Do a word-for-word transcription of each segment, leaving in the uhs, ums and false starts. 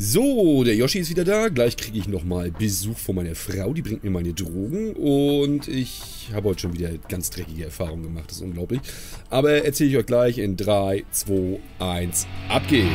So, der Yoshi ist wieder da. Gleich kriege ich nochmal Besuch von meiner Frau. Die bringt mir meine Drogen. Und ich habe heute schon wieder ganz dreckige Erfahrungen gemacht. Das ist unglaublich. Aber erzähle ich euch gleich in drei, zwei, eins. Ab geht's!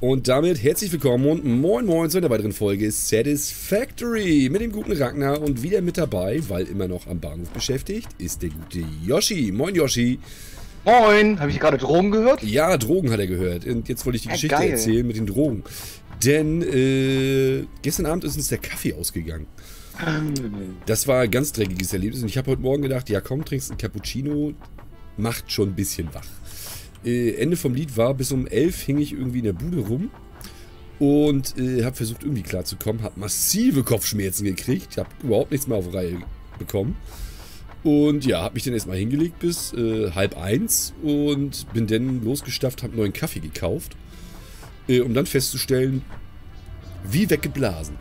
Und damit herzlich willkommen und moin moin zu einer weiteren Folge Satisfactory mit dem guten Ragnar und wieder mit dabei, weil immer noch am Bahnhof beschäftigt, ist der gute Yoshi. Moin Yoshi. Moin, habe ich gerade Drogen gehört? Ja, Drogen hat er gehört und jetzt wollte ich die ja, Geschichte geil. erzählen mit den Drogen. Denn äh, gestern Abend ist uns der Kaffee ausgegangen. Das war ein ganz dreckiges Erlebnis und ich habe heute Morgen gedacht, ja komm, trinkst ein Cappuccino, macht schon ein bisschen wach. Äh, Ende vom Lied war, bis um elf hing ich irgendwie in der Bude rum und äh, habe versucht irgendwie klarzukommen, habe massive Kopfschmerzen gekriegt, habe überhaupt nichts mehr auf Reihe bekommen und ja, habe mich dann erstmal hingelegt bis äh, halb eins und bin dann losgestafft, habe neuen Kaffee gekauft, äh, um dann festzustellen, wie weggeblasen.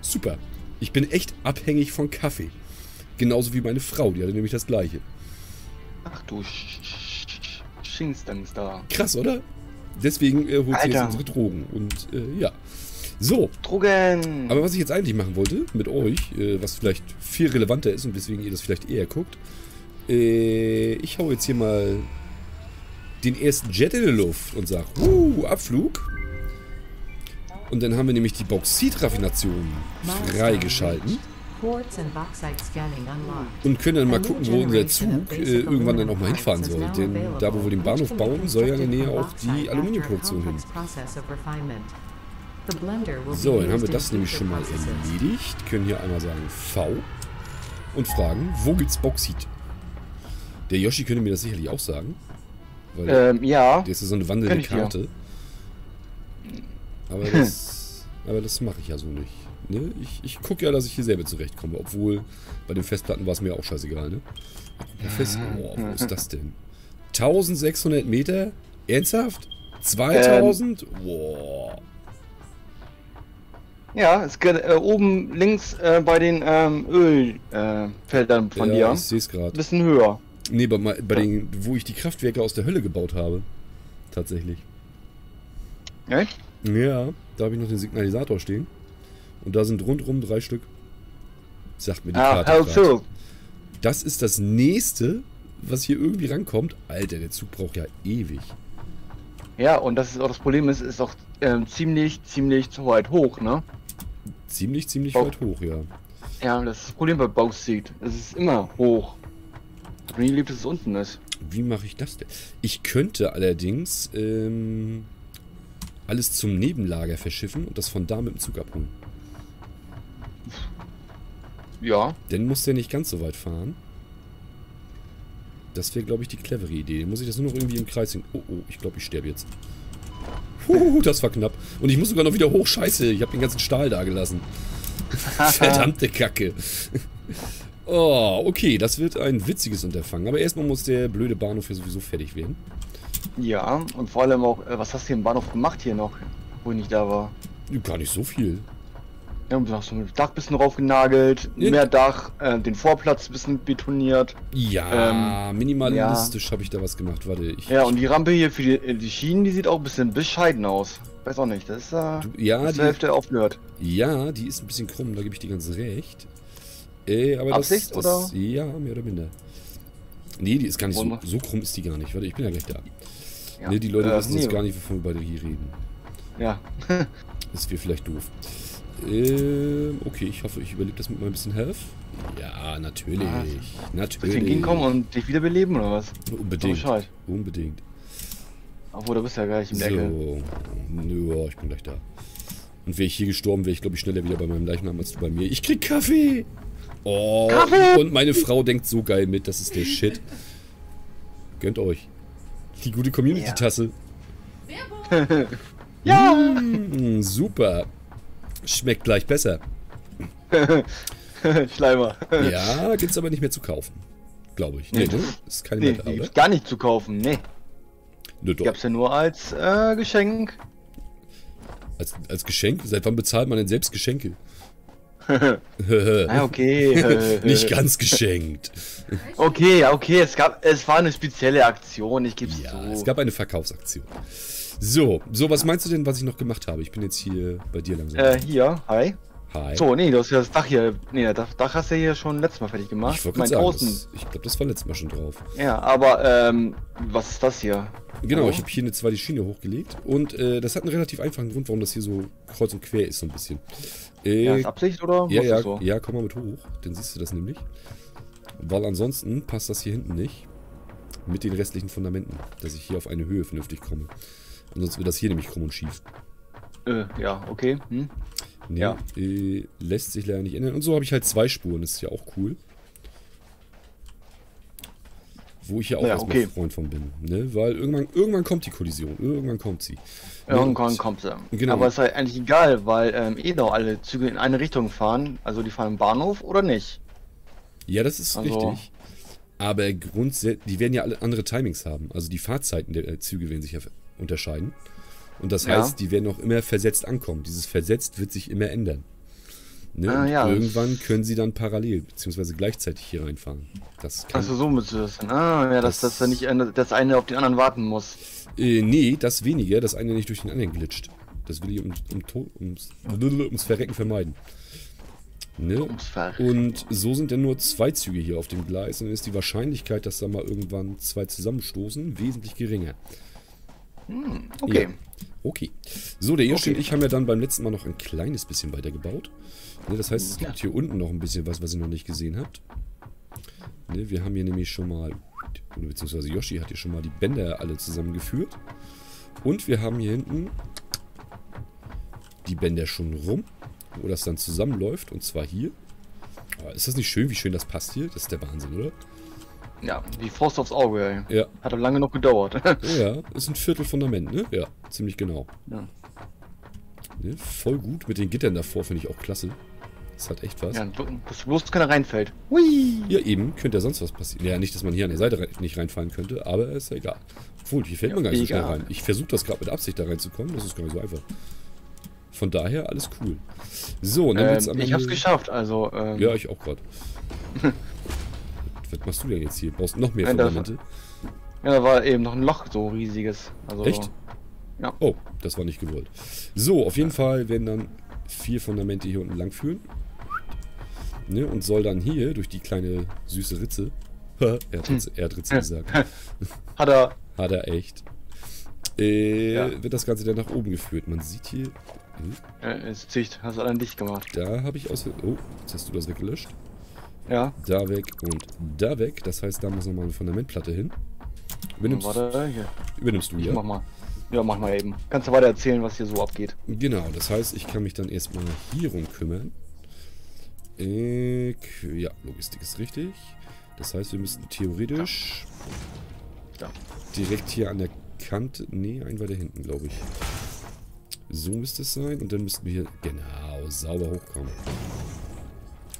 Super, ich bin echt abhängig von Kaffee, genauso wie meine Frau, die hatte nämlich das gleiche. Ach du Sch... Da. Krass, oder? Deswegen äh, holt sie jetzt unsere Drogen. Und äh, ja. So. Drogen! Aber was ich jetzt eigentlich machen wollte mit euch, äh, was vielleicht viel relevanter ist und weswegen ihr das vielleicht eher guckt, äh, ich hau jetzt hier mal den ersten Jet in die Luft und sag, uh, Abflug. Und dann haben wir nämlich die Bauxit-Raffination freigeschalten. Und können dann mal gucken, wo unser Zug äh, irgendwann dann auch mal hinfahren soll. Denn da, wo wir den Bahnhof bauen, soll ja in der Nähe auch die Aluminiumproduktion hin. So, dann haben wir das nämlich schon mal erledigt. Können hier einmal sagen V und fragen, wo gibt's Bauxit? Der Yoshi könnte mir das sicherlich auch sagen. Weil ähm, ja. Der ist ja so eine wandelnde Karte. Aber das, aber das mache ich ja so nicht. Ne? Ich, ich gucke ja, dass ich hier selber zurechtkomme, obwohl bei den Festplatten war es mir auch scheißegal, ne? Fest... Oh, wo ist das denn? eintausendsechshundert Meter? Ernsthaft? zweitausend? Ähm. Wow. Ja, es geht äh, oben links äh, bei den ähm, Ölfeldern äh, von ja, dir. Ja, ich sehe es gerade. Ein bisschen höher. Ne, bei, bei den, wo ich die Kraftwerke aus der Hölle gebaut habe. Tatsächlich. Echt? Ja, da habe ich noch den Signalisator stehen. Und da sind rundrum drei Stück. Sagt mir die ah, Karte. Also. Das ist das nächste, was hier irgendwie rankommt. Alter, der Zug braucht ja ewig. Ja, und das ist auch das Problem, ist, ist auch ähm, ziemlich, ziemlich weit hoch, ne? Ziemlich, ziemlich Bau weit hoch, ja. Ja, das ist das Problem bei Bauxit. Es ist immer hoch. Wie lieb es unten ist. Wie mache ich das denn? Ich könnte allerdings ähm, alles zum Nebenlager verschiffen und das von da mit dem Zug abholen. Ja. Dann muss der nicht ganz so weit fahren. Das wäre, glaube ich, die clevere Idee. Dann muss ich das nur noch irgendwie im Kreis hin. Oh, oh, ich glaube, ich sterbe jetzt. Huhu, das war knapp. Und ich muss sogar noch wieder hoch. Scheiße, ich habe den ganzen Stahl da gelassen. Verdammte Kacke. Oh, okay, das wird ein witziges Unterfangen. Aber erstmal muss der blöde Bahnhof ja sowieso fertig werden. Ja, und vor allem auch, was hast du hier im Bahnhof gemacht hier noch, wo ich nicht da war? Gar nicht so viel. Ja, du hast so ein Dach ein bisschen raufgenagelt, ja. mehr Dach, äh, den Vorplatz ein bisschen betoniert. Ja, ähm, minimalistisch ja. habe ich da was gemacht, warte. Ich, ja, und die Rampe hier für die, die Schienen, die sieht auch ein bisschen bescheiden aus. Weiß auch nicht, das ist äh, du, ja, das die Hälfte aufgehört. Ja, die ist ein bisschen krumm, da gebe ich dir ganz recht. Äh, aber Absicht, das, das, oder? Ja, mehr oder minder. Nee, die ist gar nicht so, so krumm ist die gar nicht. Warte, ich bin ja gleich da. Ja. Nee, die Leute äh, wissen nee. jetzt gar nicht, wovon wir beide hier reden. Ja. Das wäre vielleicht doof. Ähm, okay, ich hoffe, ich überlebe das mit meinem bisschen Health. Ja, natürlich. Ah, natürlich. Soll ich hinkommen und dich wiederbeleben oder was? Unbedingt. Unbedingt. Obwohl, du bist ja gleich im so. Deckel. Ja, ich bin gleich da. Und wäre ich hier gestorben, wäre ich, glaube ich, schneller wieder bei meinem Leichnam als du bei mir. Ich krieg Kaffee! Oh, Kaffee! Und meine Frau denkt so geil mit, das ist der Shit. Gönnt euch. Die gute Community-Tasse. Ja! Ja. Mmh, super. Schmeckt gleich besser. Schleimer. Ja, gibt's aber nicht mehr zu kaufen. Glaube ich. Nee, nee, ne? Ist keine nee, Wette, aber. Gibt's gar nicht zu kaufen, ne. Ne, doch. Gab's ja nur als äh, Geschenk. Als, als Geschenk? Seit wann bezahlt man denn selbst Geschenke? Ah, okay. Nicht ganz geschenkt. Okay, okay, es gab, es war eine spezielle Aktion, ich gebe es zu. Es gab eine Verkaufsaktion. So, so, was meinst du denn, was ich noch gemacht habe? Ich bin jetzt hier bei dir langsam. Äh, hier, hi. Hi. So, nee, du hast ja das Dach hier, nee, das Dach hast du ja hier schon letztes Mal fertig gemacht. Ich, ich glaube, das war letztes Mal schon drauf. Ja, aber, ähm, was ist das hier? Genau, oh. Ich habe hier eine zweite Schiene hochgelegt und äh, das hat einen relativ einfachen Grund, warum das hier so kreuz und quer ist, so ein bisschen. Äh, ja, ist Absicht oder? Ja, ja, so? Ja, komm mal mit hoch, dann siehst du das nämlich. Weil ansonsten passt das hier hinten nicht mit den restlichen Fundamenten, dass ich hier auf eine Höhe vernünftig komme. Ansonsten wird das hier nämlich krumm und schief. Äh, ja, okay. Hm. Nee, ja. Äh, lässt sich leider nicht ändern. Und so habe ich halt zwei Spuren, das ist ja auch cool. Wo ich ja auch ja, erstmal okay. Freund von bin, ne? Weil irgendwann, irgendwann kommt die Kollision, irgendwann kommt sie. Irgendwann ja, kommt sie. Genau. Aber es ist halt eigentlich egal, weil ähm, eh doch alle Züge in eine Richtung fahren, also die fahren im Bahnhof oder nicht. Ja, das ist also richtig. Aber grundsätzlich, die werden ja alle andere Timings haben, also die Fahrzeiten der Züge werden sich ja unterscheiden. Und das heißt, ja, die werden auch immer versetzt ankommen. Dieses versetzt wird sich immer ändern. Ne? Ah, ja. Irgendwann können sie dann parallel bzw. gleichzeitig hier reinfahren. Das kann Achso, so müsste das sein. Ah, ja, das, dass, dass nicht eine, das eine auf den anderen warten muss. Äh, nee, das weniger, das eine nicht durch den anderen glitscht. Das will ich um, um, ums, ums Verrecken vermeiden. Ne? Ums Verrecken. Und so sind denn nur zwei Züge hier auf dem Gleis und dann ist die Wahrscheinlichkeit, dass da mal irgendwann zwei zusammenstoßen, wesentlich geringer. Hm, okay. Ja. Okay. So, der Yoshi okay. und ich haben ja dann beim letzten Mal noch ein kleines bisschen weitergebaut. Ne, das heißt, es gibt hier unten noch ein bisschen was, was ihr noch nicht gesehen habt. Ne, wir haben hier nämlich schon mal, beziehungsweise Yoshi hat hier schon mal die Bänder alle zusammengeführt. Und wir haben hier hinten die Bänder schon rum, wo das dann zusammenläuft. Und zwar hier. Ist das nicht schön, wie schön das passt hier? Das ist der Wahnsinn, oder? Ja, die Faust aufs Auge, ey. Ja. Hat lange noch gedauert. Ja, ist ein Viertel Fundament, ne? Ja, ziemlich genau. Ja. Ne? Voll gut. Mit den Gittern davor finde ich auch klasse. Das hat echt was. Ja, das bloß keiner reinfällt. Hui! Ja, eben. Könnte ja sonst was passieren. Ja, nicht, dass man hier an der Seite rein, nicht reinfallen könnte, aber ist ja egal. Obwohl, hier fällt ja, man gar nicht egal. so schnell rein. Ich versuche das gerade mit Absicht da reinzukommen. Das ist gar nicht so einfach. Von daher, alles cool. So, und dann ähm, wird's am Ende... Ich hab's geschafft, also... Ähm... Ja, ich auch gerade. Was machst du denn jetzt hier? Du brauchst noch mehr Fundamente. Ja, da war eben noch ein Loch, so riesiges. Also, echt? Ja. Oh, das war nicht gewollt. So, auf jeden ja. Fall werden dann vier Fundamente hier unten lang führen. Ne, und soll dann hier durch die kleine süße Ritze... er, hat Ritze er hat Ritze gesagt. Hat er. Hat er echt. Äh, ja. Wird das Ganze dann nach oben geführt. Man sieht hier... Hm? Ja, es zieht. Hast du allein dicht gemacht. Da habe ich aus... Oh, jetzt hast du das weggelöscht. Ja. Da weg und da weg. Das heißt, da muss nochmal eine Fundamentplatte hin. Übernimmst, Warte, hier. übernimmst du ja? Ich mach mal. Ja, mach mal eben. Kannst du weiter erzählen, was hier so abgeht? Genau, das heißt, ich kann mich dann erstmal hier rum kümmern. Ich, ja, Logistik ist richtig. Das heißt, wir müssten theoretisch da. Da. direkt hier an der Kante. Nee, ein weiter hinten, glaube ich. So müsste es sein. Und dann müssten wir hier genau sauber hochkommen.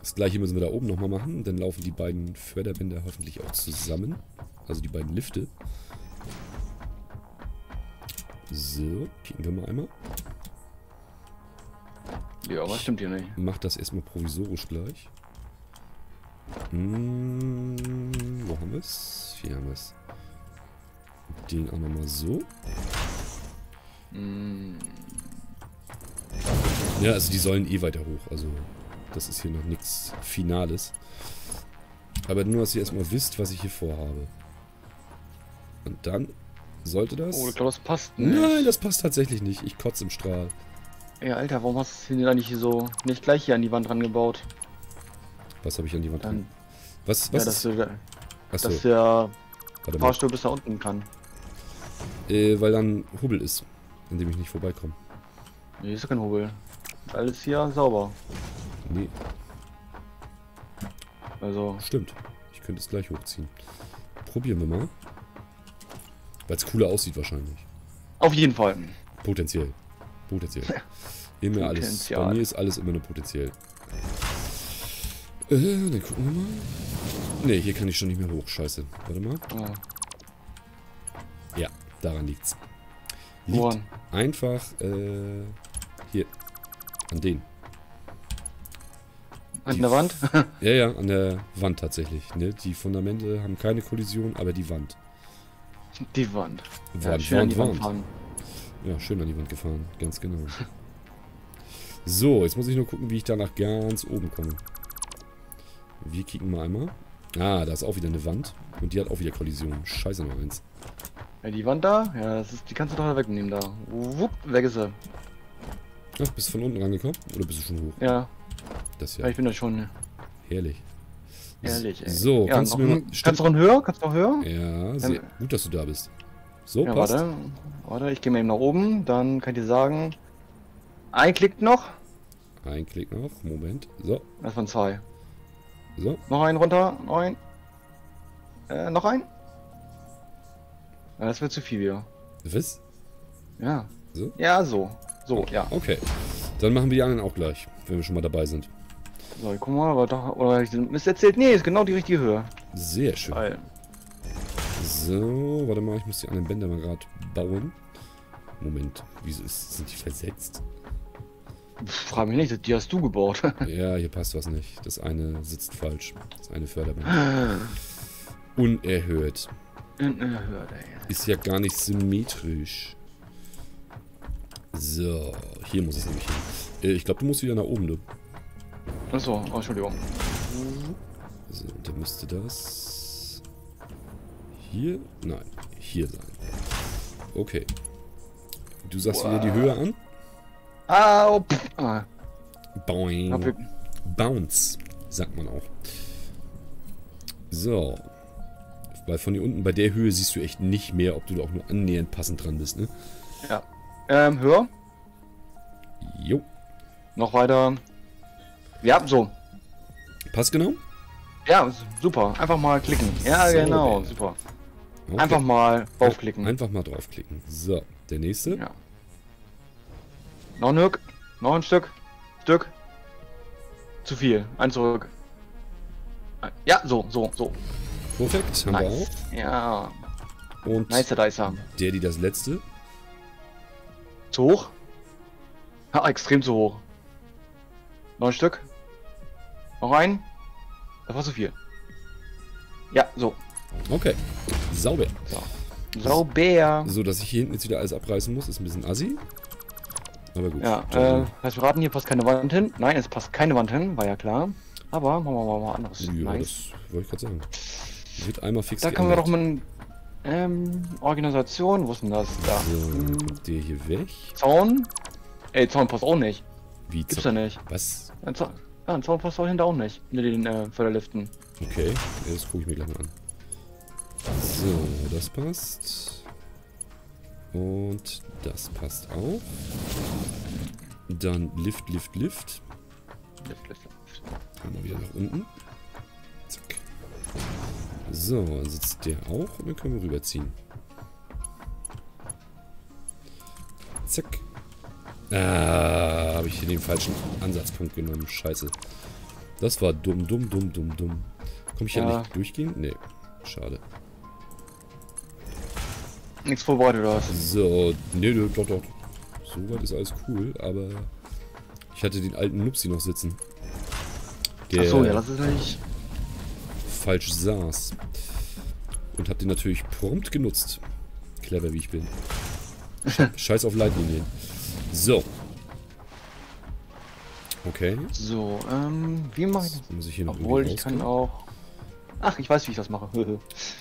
Das gleiche müssen wir da oben nochmal machen. Dann laufen die beiden Förderbänder hoffentlich auch zusammen. Also die beiden Lifte. So, kicken wir mal einmal. Ja, was stimmt hier nicht? Ich mach das erstmal provisorisch gleich. Hm, wo haben wir es? Hier haben wir es. Den auch nochmal so. Hm. Ja, also die sollen eh weiter hoch. Also... Das ist hier noch nichts Finales. Aber nur, dass ihr erstmal wisst, was ich hier vorhabe. Und dann sollte das... Oh, ich glaube, das passt nicht. Nein, das passt tatsächlich nicht. Ich kotze im Strahl. Ey, Alter, warum hast du denn eigentlich hier so nicht gleich hier an die Wand dran gebaut? Was habe ich an die Wand dran? Was, was? Ja, dass, du, Achso. dass der Fahrstuhl bis da unten kann. Äh, weil dann Hubbel ist, an dem ich nicht vorbeikomme. Nee, ist ja kein Hubbel. Alles hier sauber. Nee. Also. Stimmt. Ich könnte es gleich hochziehen. Probieren wir mal. Weil es cooler aussieht wahrscheinlich. Auf jeden Fall. Potenziell. Potenziell. Immer alles. Bei mir ist alles immer nur potenziell. Äh, dann gucken wir mal. Ne, hier kann ich schon nicht mehr hoch. Scheiße. Warte mal. Oh. Ja, Daran liegt's. Liegt Woran? Einfach äh, hier. An den. An der Wand? Ja, ja, an der Wand tatsächlich. Ne? Die Fundamente haben keine Kollision, aber die Wand. Die Wand. Ja, schön an die Wand gefahren. Ja, schön an die Wand gefahren. Ganz genau. So, jetzt muss ich nur gucken, wie ich da nach ganz oben komme. Wir kicken mal einmal. Ah, da ist auch wieder eine Wand. Und die hat auch wieder Kollision. Scheiße, noch eins. Ja, die Wand da? Ja, das ist, die kannst du doch wegnehmen da. Wupp, weg ist er. Ach, bist du von unten rangekommen? Oder bist du schon hoch? Ja. Das ja. Ja, ich bin da schon. Ne. Herrlich. Herrlich, ey. So, ja, kannst du mir... Kannst du noch höher? Kannst du noch höher? Ja, sehr ähm, gut, dass du da bist. So, ja, passt. Warte, warte, ich gehe mal eben nach oben. Dann kann ich dir sagen... Ein Klick noch. Ein Klick noch, Moment. So. Das waren zwei. So. Noch einen runter, noch ein. Äh, noch ein. Ja, das wird zu viel wieder. Was? Ja. So? Ja, so. So, oh, ja. Okay. Dann machen wir die anderen auch gleich, wenn wir schon mal dabei sind. So, ich guck mal, aber doch. Oder ich Mist erzählt. Nee, ist genau die richtige Höhe. Sehr schön. Weil. So, warte mal, ich muss die anderen Bänder mal gerade bauen. Moment, wieso ist, sind die versetzt? Frag mich nicht, die hast du gebaut. Ja, hier passt was nicht. Das eine sitzt falsch. Das eine Förderband. Unerhört. Unerhört, ey. Ist ja gar nicht symmetrisch. So, hier muss es nämlich hin. Ich glaube, du musst wieder nach oben, du. Achso, oh, Entschuldigung. So, dann müsste das... Hier? Nein, hier sein. Okay. Du sagst wow. Wieder die Höhe an. Au, pff, ah. Boing. Hab ich... Bounce, sagt man auch. So. Weil von hier unten bei der Höhe siehst du echt nicht mehr, ob du da auch nur annähernd passend dran bist, ne? Ja. Ähm, höher. Jo. Noch weiter. Ja, so. Passt genau? Ja, super. Einfach mal klicken. Ja, so, genau. Ey. Super. Okay. Einfach mal draufklicken. Einfach mal draufklicken. So, der nächste. Ja. Noch ein Stück, noch ein Stück, Stück. Zu viel, ein zurück. Ja, so, so, so. Perfekt, haben nice. Wir auch. Ja. Und nice, der Dice haben. Der, die das letzte. Zu hoch? Ha, extrem zu hoch. Noch ein Stück. Noch ein. Das war zu viel. Ja, so. Okay, sauber. So. Sauber. So, dass ich hier hinten jetzt wieder alles abreißen muss, ist ein bisschen assi. Aber gut. Ja, äh, heißt, wir raten, hier passt keine Wand hin. Nein, es passt keine Wand hin, war ja klar. Aber machen wir mal, mal anders. Ja, nice. Das wollte ich gerade sagen. Wird einmal fix. Da können wir doch mal in, ähm, Organisation, wo ist denn das? Da. So, hm. Kommt der hier weg? Zaun? Ey, Zaun passt auch nicht. Wie? Gibt's ja nicht. Was? Ein Zaun, ja, ein Zaun passt auch hinter auch nicht. Hinter den, äh, Förderliften. Okay, das gucke ich mir gleich mal an. So, das passt. Und das passt auch. Dann Lift, Lift, Lift. Lift, Lift, Lift. Dann mal wieder nach unten. Zack. So, dann sitzt der auch und dann können wir rüberziehen. Zack. Ah, habe ich hier den falschen Ansatzpunkt genommen. Scheiße. Das war dumm, dumm, dumm, dumm, dumm. Komm ich ja hier nicht durchgehen? Nee, schade. Nichts vorbereitet oder was? So, nee, doch, doch. So weit ist alles cool, aber ich hatte den alten Nupsi noch sitzen. Der Achso, ja, das ist nicht. Falsch saß. Und hab den natürlich prompt genutzt. Clever, wie ich bin. Scheiß auf Leitlinien. So. Okay. So, ähm, wie mache ich das? Muss ich hier noch Obwohl, ich kann auch. Ach, ich weiß, wie ich das mache.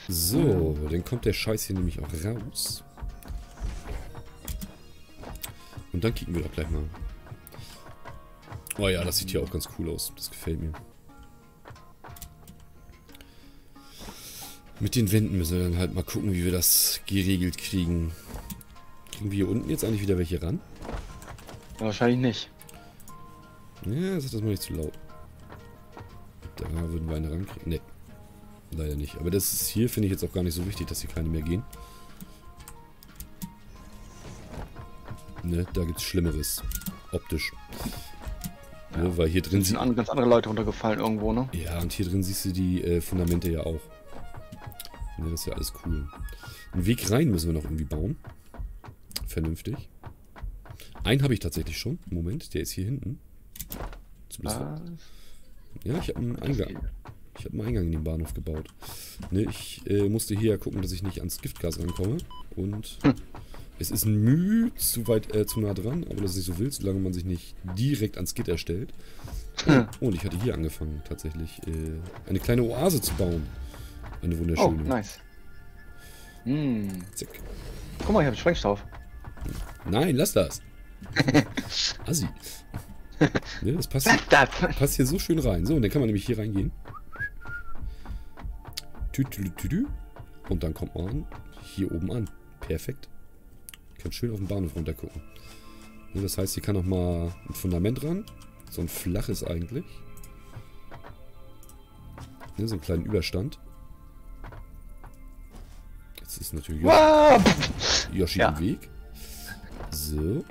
So, dann kommt der Scheiß hier nämlich auch raus. Und dann kicken wir doch gleich mal. Oh ja, das sieht hier auch ganz cool aus. Das gefällt mir. Mit den Wänden müssen wir dann halt mal gucken, wie wir das geregelt kriegen. Kriegen wir hier unten jetzt eigentlich wieder welche ran? Ja, wahrscheinlich nicht. Ja, sag das mal nicht zu laut. Da würden wir eine rankriegen. Ne. Leider nicht. Aber das ist hier, finde ich, jetzt auch gar nicht so wichtig, dass hier keine mehr gehen. Ne, da gibt's Schlimmeres. Optisch. Ja, ne, weil hier drin sind ganz andere Leute runtergefallen irgendwo, ne? Ja, und hier drin siehst du die äh, Fundamente ja auch. Ne, das ist ja alles cool. Einen Weg rein müssen wir noch irgendwie bauen. Vernünftig. Einen habe ich tatsächlich schon. Moment, der ist hier hinten. Zumindest ah. Ja, ich habe einen Eingang. Ich habe einen Eingang in den Bahnhof gebaut. Ne, ich äh, musste hier gucken, dass ich nicht ans Giftgas rankomme. Und hm. es ist ein Mühe zu weit, äh, zu nah dran, aber das ist nicht so wild, solange man sich nicht direkt ans Gitter stellt. Hm. Und ich hatte hier angefangen, tatsächlich äh, eine kleine Oase zu bauen. Eine wunderschöne. Oh, nice. Mm. Zick. Guck mal, ich habe einen Sprengstoff. Nein, lass das. Assi. Ne, das passt, passt hier so schön rein. So, und dann kann man nämlich hier reingehen. Und dann kommt man hier oben an. Perfekt. Ich kann schön auf den Bahnhof runter gucken. Ne, das heißt, hier kann noch mal ein Fundament ran. So ein flaches eigentlich. Ne, so einen kleinen Überstand. Jetzt ist natürlich Yoshi, Yoshi ja. im Weg. So.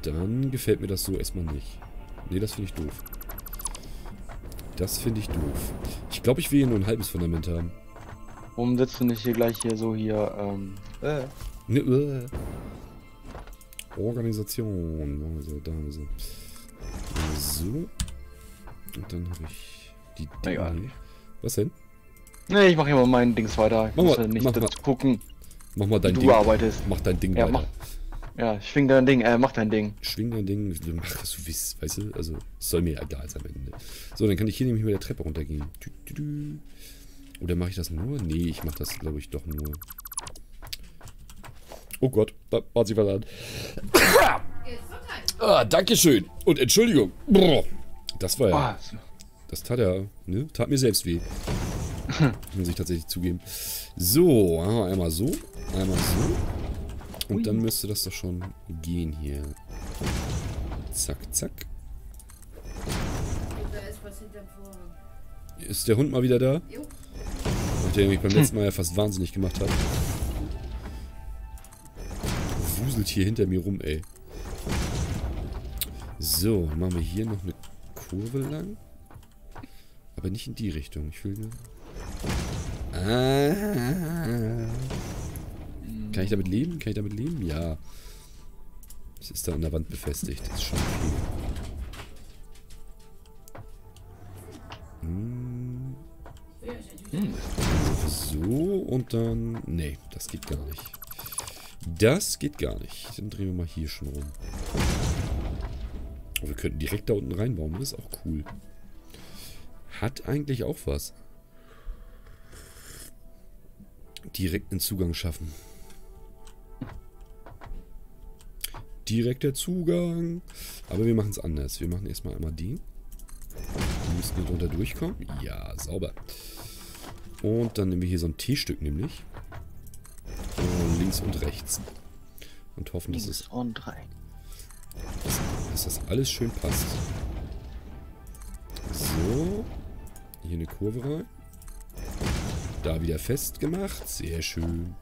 Dann gefällt mir das so erstmal nicht. Ne, das finde ich doof. Das finde ich doof. Ich glaube, ich will hier nur ein halbes Fundament haben. Warum sitzt du nicht hier gleich hier so hier, ähm... Äh. Ne, äh. Organisation. Machen wir so, da haben wir so. So. Und dann habe ich die Dinge. Was denn? Ne, ich mache hier mal mein Dings weiter. Ich mach muss mal, ja nicht mach dazu mal. gucken. Mach mal dein du Ding. Du arbeitest. Mach dein Ding ja, weiter. Mach. Ja, schwing dein Ding, äh, mach dein Ding. Schwing dein Ding, mach was du willst, weißt du? Also, soll mir egal sein am Ende. So, dann kann ich hier nämlich mit der Treppe runtergehen. Oder mache ich das nur? Nee, ich mache das, glaube ich, doch nur. Oh Gott, da war sie verladen. Ah, Dankeschön. Und Entschuldigung. Das war ja... Das tat ja, ne? Tat mir selbst weh. Muss ich tatsächlich zugeben. So, einmal so, einmal so. Und Ui. dann müsste das doch schon gehen hier. Zack, zack. Da ist was hinterm Vorhang. Ist der Hund mal wieder da? Jo. Der mich beim letzten Mal ja fast wahnsinnig gemacht hat. Wuselt hier hinter mir rum, ey. So, machen wir hier noch eine Kurve lang. Aber nicht in die Richtung. Ich will... Ah. Kann ich damit leben? Kann ich damit leben? Ja. Es ist da an der Wand befestigt. Das ist schon viel. Hm. Hm. So, und dann... Nee, das geht gar nicht. Das geht gar nicht. Dann drehen wir mal hier schon rum. Oh, wir könnten direkt da unten reinbauen. Das ist auch cool. Hat eigentlich auch was. Direkt einen Zugang schaffen. Direkter Zugang. Aber wir machen es anders. Wir machen erstmal einmal den. Wir müssen hier drunter durchkommen. Ja, sauber. Und dann nehmen wir hier so ein T-Stück nämlich. Und links und rechts. Und hoffen, dass es, dass das alles schön passt. So. Hier eine Kurve rein. Da wieder festgemacht. Sehr schön.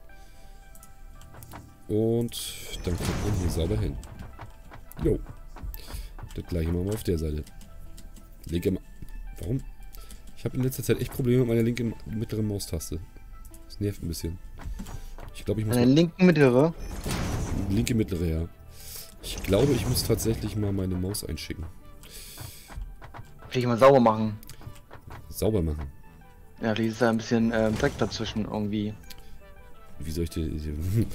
Und dann kommt man hier sauber hin. Jo. Das gleiche machen wir auf der Seite. Linke Ma Warum? Ich habe in letzter Zeit echt Probleme mit meiner linken mittleren Maustaste. Das nervt ein bisschen. Ich glaube, ich muss... Meine linken mittlere? Linke mittlere, ja. Ich glaube, ich muss tatsächlich mal meine Maus einschicken. Vielleicht mal sauber machen. Sauber machen? Ja, die ist da ein bisschen äh, Dreck dazwischen irgendwie. Wie soll ich denn...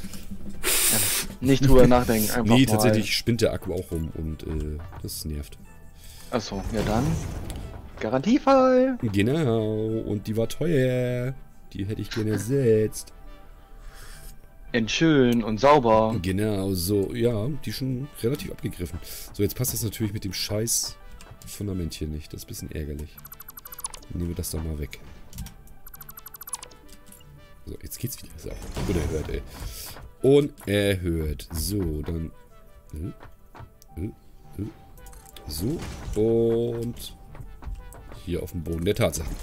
Nicht drüber nachdenken, einfach Nee, mal. tatsächlich spinnt der Akku auch rum und äh, das nervt. Achso, ja dann. Garantiefall! Genau, und die war teuer. Die hätte ich gerne ersetzt. Und schön und sauber. Genau, so, ja, die schon relativ abgegriffen. So, jetzt passt das natürlich mit dem scheiß Fundament hier nicht. Das ist ein bisschen ärgerlich. Dann nehmen wir das doch mal weg. So, jetzt geht's wieder. So, unerhört, ey. Unerhört. So, dann... So, und... Hier auf dem Boden der Tatsachen.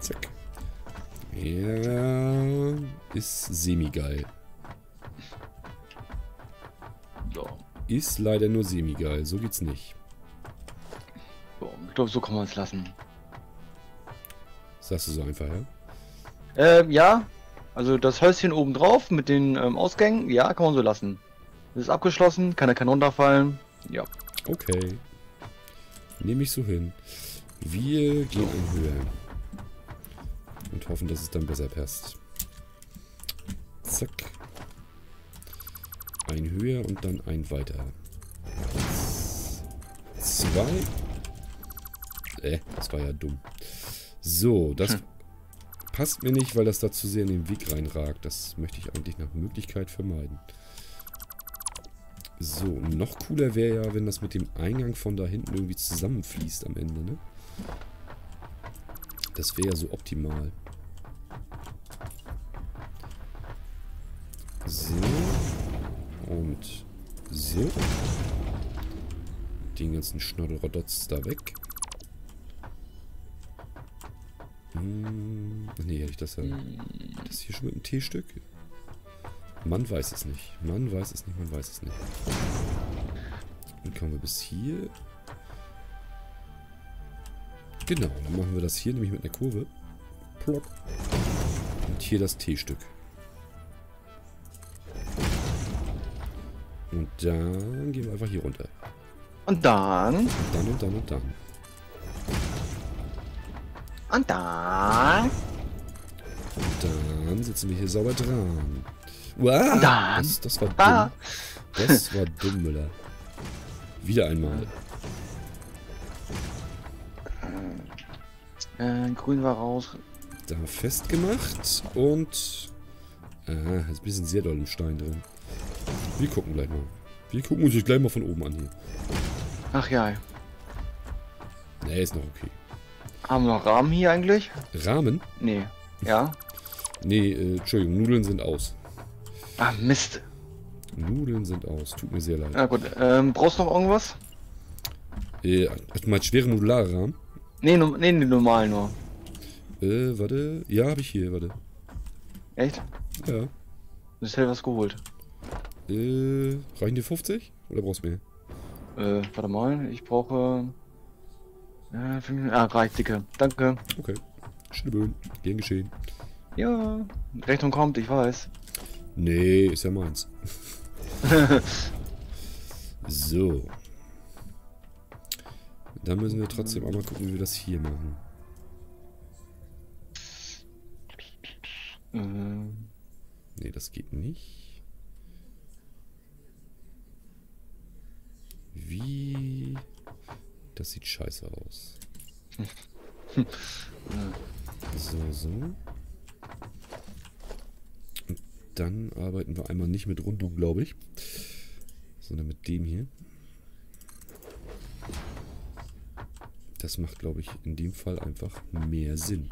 Zack. Ja, ist semi-geil. Ist leider nur semi-geil. So geht's nicht. Ich glaube, so kann man es lassen. Sagst du so einfach, ja? Ähm, ja. Also das Häuschen oben drauf mit den ähm, Ausgängen, ja, kann man so lassen. Das ist abgeschlossen, keine Kanone runterfallen. Ja. Okay. Nehme ich so hin. Wir gehen in Höhe. Und hoffen, dass es dann besser passt. Zack. Ein höher und dann ein weiter. Zwei. Äh, das war ja dumm. So, das hm. passt mir nicht, weil das da zu sehr in den Weg reinragt. Das möchte ich eigentlich nach Möglichkeit vermeiden. So, noch cooler wäre ja, wenn das mit dem Eingang von da hinten irgendwie zusammenfließt am Ende, ne? Das wäre ja so optimal. So. Und so. Den ganzen Schnoddelrodotz da weg. Hm. Nee, hätte ich das ja... Das hier schon mit dem T-Stück? Man weiß es nicht. Man weiß es nicht, man weiß es nicht. Dann kommen wir bis hier. Genau, dann machen wir das hier nämlich mit einer Kurve. Plock. Und hier das T-Stück. Und dann gehen wir einfach hier runter. Und dann... Und dann und dann und dann. Und dann... Und dann sitzen wir hier sauber dran. Wow, und dann... Das, das war dumm. Das war dumm, Müller. Wieder einmal. Äh, grün war raus. Da festgemacht und... Aha, ist ein bisschen sehr doll im Stein drin. Wir gucken gleich mal. Wir gucken uns gleich mal von oben an hier. Ach ja. Nee, ist noch okay. Haben wir noch Rahmen hier eigentlich? Rahmen? Nee. Ja? Nee, äh, Entschuldigung, Nudeln sind aus. Ah, Mist. Nudeln sind aus, tut mir sehr leid. Na gut, ähm, brauchst du noch irgendwas? Äh, du meinst schwere modulare Rahmen? Nee, no, nee, den normalen nur. Äh, warte. Ja, hab ich hier, warte. Echt? Ja. Du hast halt was geholt. Äh, reichen dir fünfzig? Oder brauchst du mehr? Äh, warte mal, ich brauche... Äh, fünf, ah, reicht, Dicke. Danke. Okay. Schöne Böen. Gern geschehen. Ja, Rechnung kommt, ich weiß. Nee, ist ja meins. So. Dann müssen wir trotzdem einmal gucken, wie wir das hier machen. Ähm. Nee, das geht nicht. Wie... Das sieht scheiße aus. So, so. Und dann arbeiten wir einmal nicht mit Rundung, glaube ich. Sondern mit dem hier. Das macht, glaube ich, in dem Fall einfach mehr Sinn.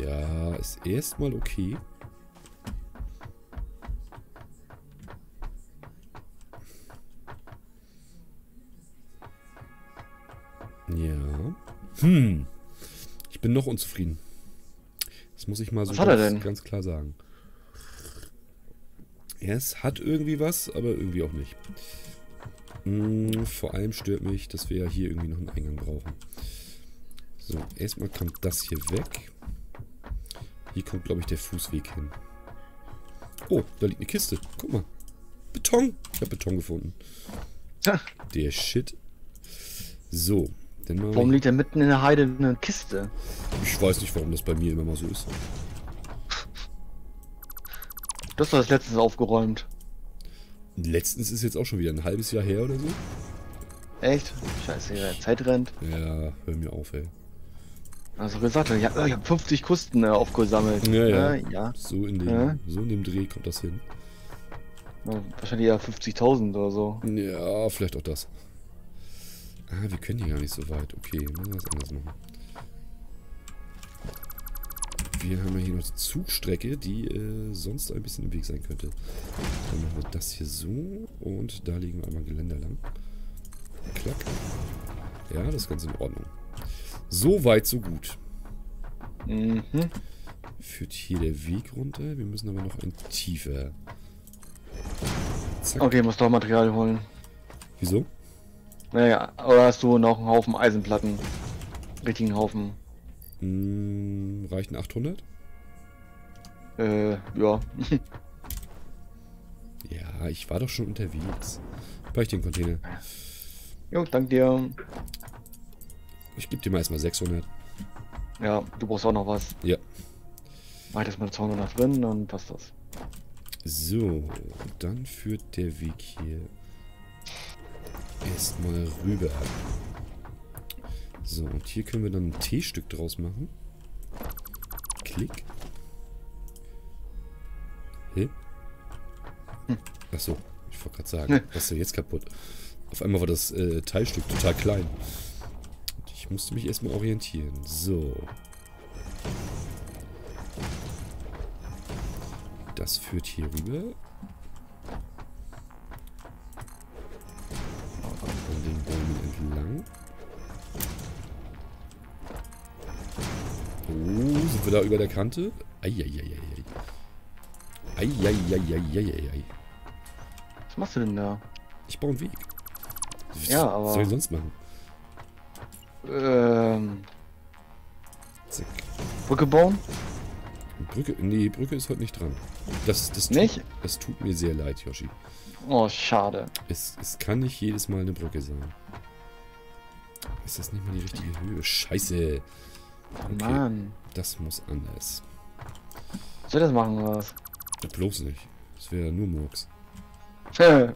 Ja, ist erstmal okay. Ja. Hm. Ich bin noch unzufrieden. Das muss ich mal so ganz, ganz klar sagen. Ja, es hat irgendwie was, aber irgendwie auch nicht. Hm, vor allem stört mich, dass wir ja hier irgendwie noch einen Eingang brauchen. So, erstmal kommt das hier weg. Hier kommt, glaube ich, der Fußweg hin. Oh, da liegt eine Kiste. Guck mal. Beton. Ich habe Beton gefunden. Ach. Der Shit. So. Warum liegt er mitten in der Heide eine Kiste? Ich weiß nicht, warum das bei mir immer mal so ist. Das war das letztens aufgeräumt. Letztens ist jetzt auch schon wieder ein halbes Jahr her oder so. Echt? Scheiße, die Zeit rennt. Ja, hör mir auf, ey. Also gesagt, ich habe hab fünfzig Kusten äh, aufgesammelt. Ja, ja. Äh, ja. So, in dem, äh? so in dem Dreh kommt das hin. Ja, wahrscheinlich ja fünfzigtausend oder so. Ja, vielleicht auch das. Ah, wir können hier gar nicht so weit. Okay, müssen wir was anderes machen. Wir haben ja hier noch die Zugstrecke, die äh, sonst ein bisschen im Weg sein könnte. Dann machen wir das hier so und da legen wir einmal Geländer lang. Klack. Ja, das ist ganz in Ordnung. So weit, so gut. Mhm. Führt hier der Weg runter. Wir müssen aber noch ein tiefer. Zack. Okay, muss doch Material holen. Wieso? Naja, oder hast du noch einen Haufen Eisenplatten? Richtigen Haufen. Hm, reichen achthundert? Äh, ja. Ja, ich war doch schon unterwegs. Brauche ich den Container? Jo, dank dir. Ich gebe dir mal erstmal sechshundert. Ja, du brauchst auch noch was. Ja. Mach das mal zweihundert drin, dann passt das. So, dann führt der Weg hier erstmal rüber. So, und hier können wir dann ein T-Stück draus machen. Klick. Hä? Hm. Achso, ich wollte gerade sagen, was ist denn jetzt kaputt? Auf einmal war das äh, Teilstück total klein. Und ich musste mich erstmal orientieren. So. Das führt hier rüber. An den Bäumen entlang. Oh, sind wir da über der Kante? Eieieiei. Eieieiei. Was machst du denn da? Ich baue einen Weg. Ja, aber... Was soll ich sonst machen? Ähm... Zick. Brücke bauen? Brücke? Nee, Brücke ist heute nicht dran. Das, das tut, nicht? Das tut mir sehr leid, Yoshi. Oh, schade. Es, es kann nicht jedes Mal eine Brücke sein. Ist das nicht mal die richtige Höhe? Scheiße. Okay, Mann. Das muss anders. Soll das machen oder was? Ja, bloß nicht. Das wäre nur Murks. Hey,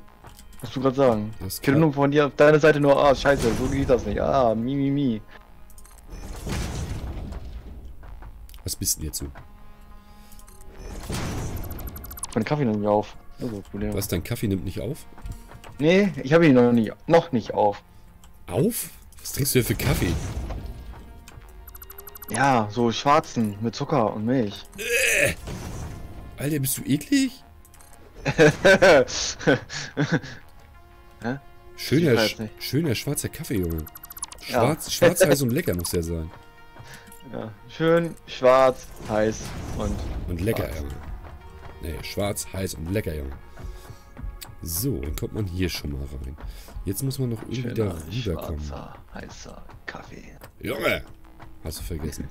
musst du gerade sagen. Ich kenne nur von dir auf deiner Seite nur, ah, scheiße, so geht das nicht. Ah, mi, mi, mi. Was bist denn jetzt so? Mein Kaffee nimmt nicht auf. Also, was, dein Kaffee nimmt nicht auf? Nee, ich habe ihn noch nicht, noch nicht auf. Auf? Was trinkst du denn für Kaffee? Ja, so schwarzen mit Zucker und Milch. Äh, Alter, bist du eklig? Hä? Schöner, sch nicht. Schöner schwarzer Kaffee, Junge. Schwarz, ja. Schwarz, heiß und lecker muss der sein. Ja, schön schwarz, heiß und... Und lecker, schwarz. Junge. Nee, schwarz, heiß und lecker, Junge. So, dann kommt man hier schon mal rein. Jetzt muss man noch irgendwie schöner, da rüberkommen. Schwarzer, heißer Kaffee. Junge! Hast du vergessen.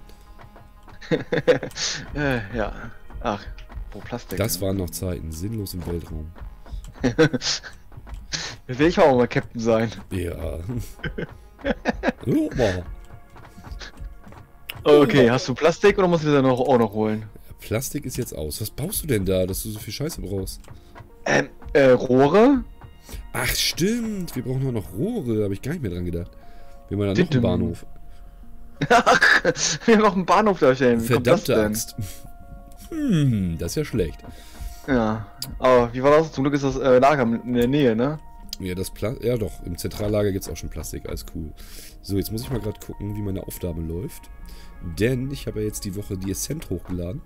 äh, ja. Ach, pro Plastik. Das waren noch Zeiten, sinnlos im Weltraum. Will ich auch mal Captain sein. Ja. Oh, wow. Okay, oh, hast du Plastik oder musst du das noch auch noch holen? Plastik ist jetzt aus. Was baust du denn da, dass du so viel Scheiße brauchst? Ähm, äh, Rohre? Ach stimmt, wir brauchen auch noch Rohre, habe ich gar nicht mehr dran gedacht. Wir haben ja noch einen Bahnhof. Ach, wir haben noch einen Bahnhof da stellen. Verdammte Axt. Hm, das ist ja schlecht. Ja, aber wie war das? Zum Glück ist das äh, Lager in der Nähe, ne? Ja, das Pla ja doch, im Zentrallager gibt es auch schon Plastik, alles cool. So, jetzt muss ich mal gerade gucken, wie meine Aufnahme läuft. Denn ich habe ja jetzt die Woche die Ascent hochgeladen.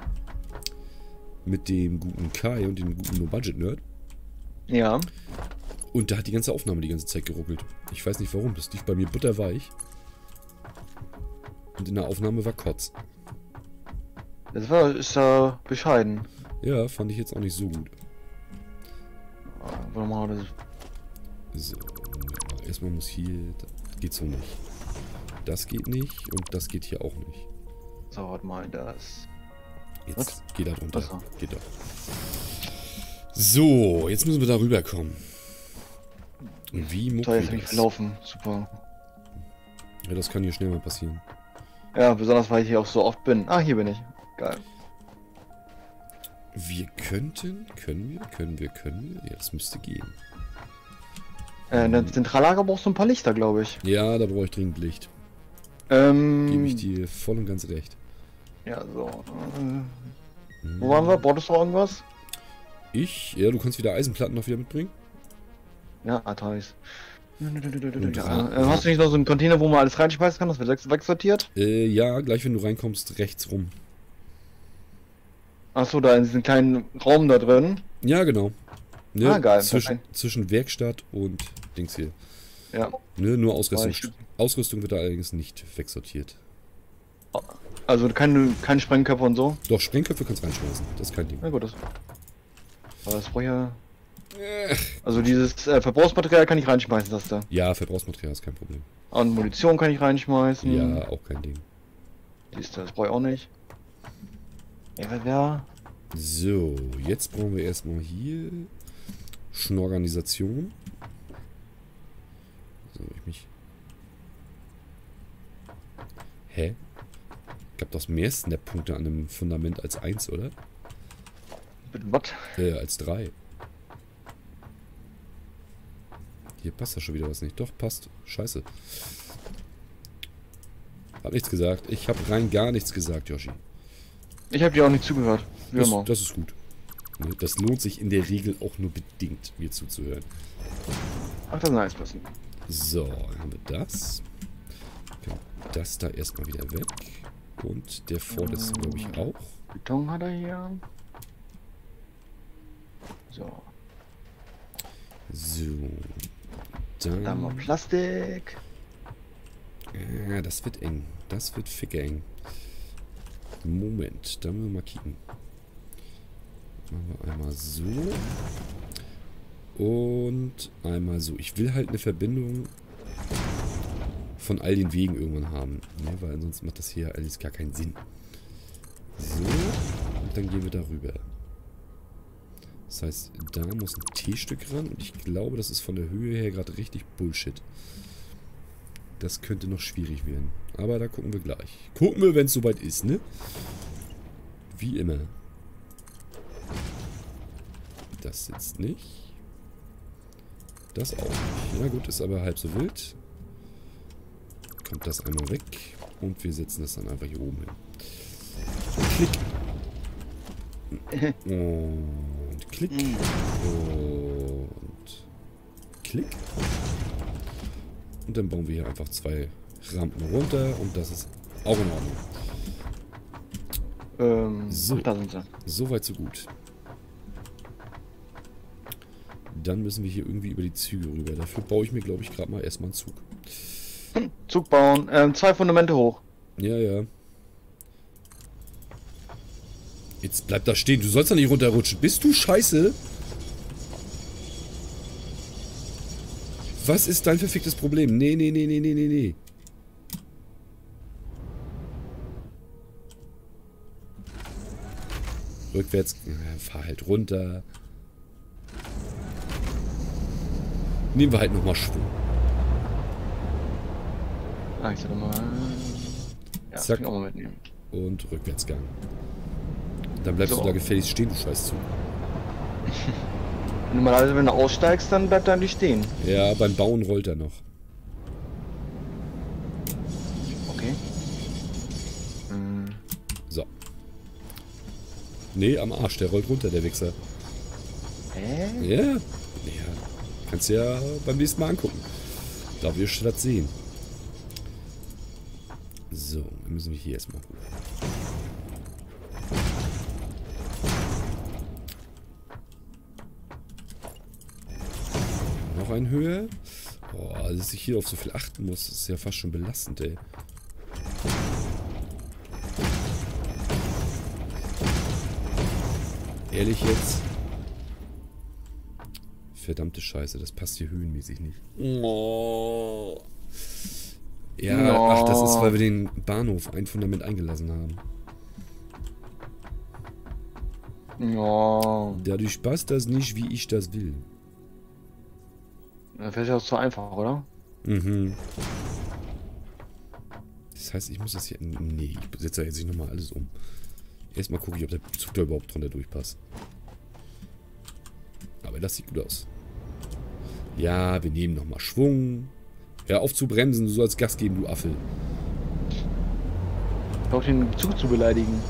Mit dem guten Kai und dem guten No-Budget-Nerd. Ja. Und da hat die ganze Aufnahme die ganze Zeit geruckelt. Ich weiß nicht warum, das liegt bei mir butterweich. Und in der Aufnahme war Kotz. Das war, ist ja äh, bescheiden. Ja, fand ich jetzt auch nicht so gut. Warte mal, das... So, erstmal muss hier... Das geht so nicht. Das geht nicht und das geht hier auch nicht. So, warte mal, das... Jetzt was? Geht da drunter. So. Geht da. So, jetzt müssen wir da rüberkommen. Und wie muss ich das? Verlaufen, super. Ja, das kann hier schnell mal passieren. Ja, besonders weil ich hier auch so oft bin. Ah, hier bin ich. Geil. Wir könnten, können wir, können wir, können wir. Ja, das müsste gehen. Äh, in der Zentrallager brauchst du ein paar Lichter, glaube ich. Ja, da brauche ich dringend Licht. Ähm... Gebe ich dir voll und ganz recht. Ja, so. Äh, wo waren wir? Brauchtest du irgendwas? Ich? Ja, du kannst wieder Eisenplatten noch wieder mitbringen. Ja, Atreis. Ja. Äh, hast du nicht noch so einen Container, wo man alles reinschmeißen kann? Das wird wegsortiert? Äh, ja, gleich wenn du reinkommst, rechts rum. Achso, da in diesem kleinen Raum da drin? Ja, genau. Ne, ah, geil. Zwischen, zwischen Werkstatt und Dings hier. Ja. Ne, nur Ausrüstung. Ausrüstung wird da allerdings nicht wegsortiert. Also keine, keine Sprengköpfe und so? Doch, Sprengköpfe kannst du reinschmeißen. Das ist kein Ding. Na gut, das... Aber das brauche ich ja... Also dieses äh, Verbrauchsmaterial kann ich reinschmeißen, das da. Ja, Verbrauchsmaterial ist kein Problem. Und Munition kann ich reinschmeißen. Ja, auch kein Ding. Dies, das brauche ich auch nicht. Ja, so, jetzt brauchen wir erstmal hier Schnorganisation. So, ich mich... Hä? Gab doch mehr Snap-Punkte an dem Fundament als eins, oder? Bitte, was? Äh, als drei. Hier passt ja schon wieder was nicht. Doch, passt. Scheiße. Hab nichts gesagt. Ich hab rein gar nichts gesagt, Yoshi. Ich hab dir auch nicht zugehört. Wie das, immer. Das ist gut. Das lohnt sich in der Regel auch nur bedingt, mir zuzuhören. Ach, das ist nice passen. So, haben wir das. Können das da erstmal wieder weg. Und der vorletzte, glaube ich, auch. Beton hat er hier. So. So. Dann haben wir Plastik. Ja, das wird eng. Das wird fick eng. Moment, da müssen wir mal kicken. Machen wir einmal so. Und einmal so. Ich will halt eine Verbindung von all den Wegen irgendwann haben. Ja, weil ansonsten macht das hier alles gar keinen Sinn. So. Und dann gehen wir darüber. Das heißt, da muss ein T-Stück ran. Und ich glaube, das ist von der Höhe her gerade richtig Bullshit. Das könnte noch schwierig werden. Aber da gucken wir gleich. Gucken wir, wenn es soweit ist, ne? Wie immer. Das sitzt nicht. Das auch nicht. Na gut, ist aber halb so wild. Kommt das einmal weg. Und wir setzen das dann einfach hier oben hin. Klick. Und klick. Und klick. Und dann bauen wir hier einfach zwei Rampen runter und das ist auch in Ordnung. Ähm, so, da sind sie. So weit, so gut. Dann müssen wir hier irgendwie über die Züge rüber. Dafür baue ich mir, glaube ich, gerade mal erstmal einen Zug. Zug bauen. Ähm, zwei Fundamente hoch. Ja, ja. Jetzt bleib da stehen. Du sollst da nicht runterrutschen. Bist du scheiße? Was ist dein verficktes Problem? Nee, nee, nee, nee, nee, nee, nee. Rückwärts. Fahr halt runter. Nehmen wir halt nochmal Schwung. Ah, ich soll nochmal... Ja, zack. Auch mal mitnehmen. Und Rückwärtsgang. Dann bleibst so. Du da gefälligst stehen, du Scheißzug. Normalerweise, wenn du aussteigst, dann bleibt er nicht stehen. Ja, beim Bauen rollt er noch. Okay. Mhm. So. Nee, am Arsch, der rollt runter, der Wichser. Hä? Äh? Ja. Ja. Kannst du ja beim nächsten Mal angucken. Da wir schon das sehen. So, dann müssen wir hier erstmal hoch. In Höhe. Boah, dass ich hier auf so viel achten muss, ist ja fast schon belastend, ey. Ehrlich jetzt? Verdammte Scheiße, das passt hier höhenmäßig nicht. Oh. Ja, oh. Ach, das ist, weil wir den Bahnhof ein Fundament eingelassen haben. Oh. Dadurch passt das nicht, wie ich das will. Vielleicht ist das zu einfach, oder? Mhm. Das heißt, ich muss das hier... Nee, ich setze da jetzt nicht nochmal alles um. Erstmal gucke ich, ob der Zug da überhaupt drunter durchpasst. Aber das sieht gut aus. Ja, wir nehmen nochmal Schwung. Hör auf zu bremsen, du sollst Gas geben, du Affe. Ich hab den Zug zu beleidigen.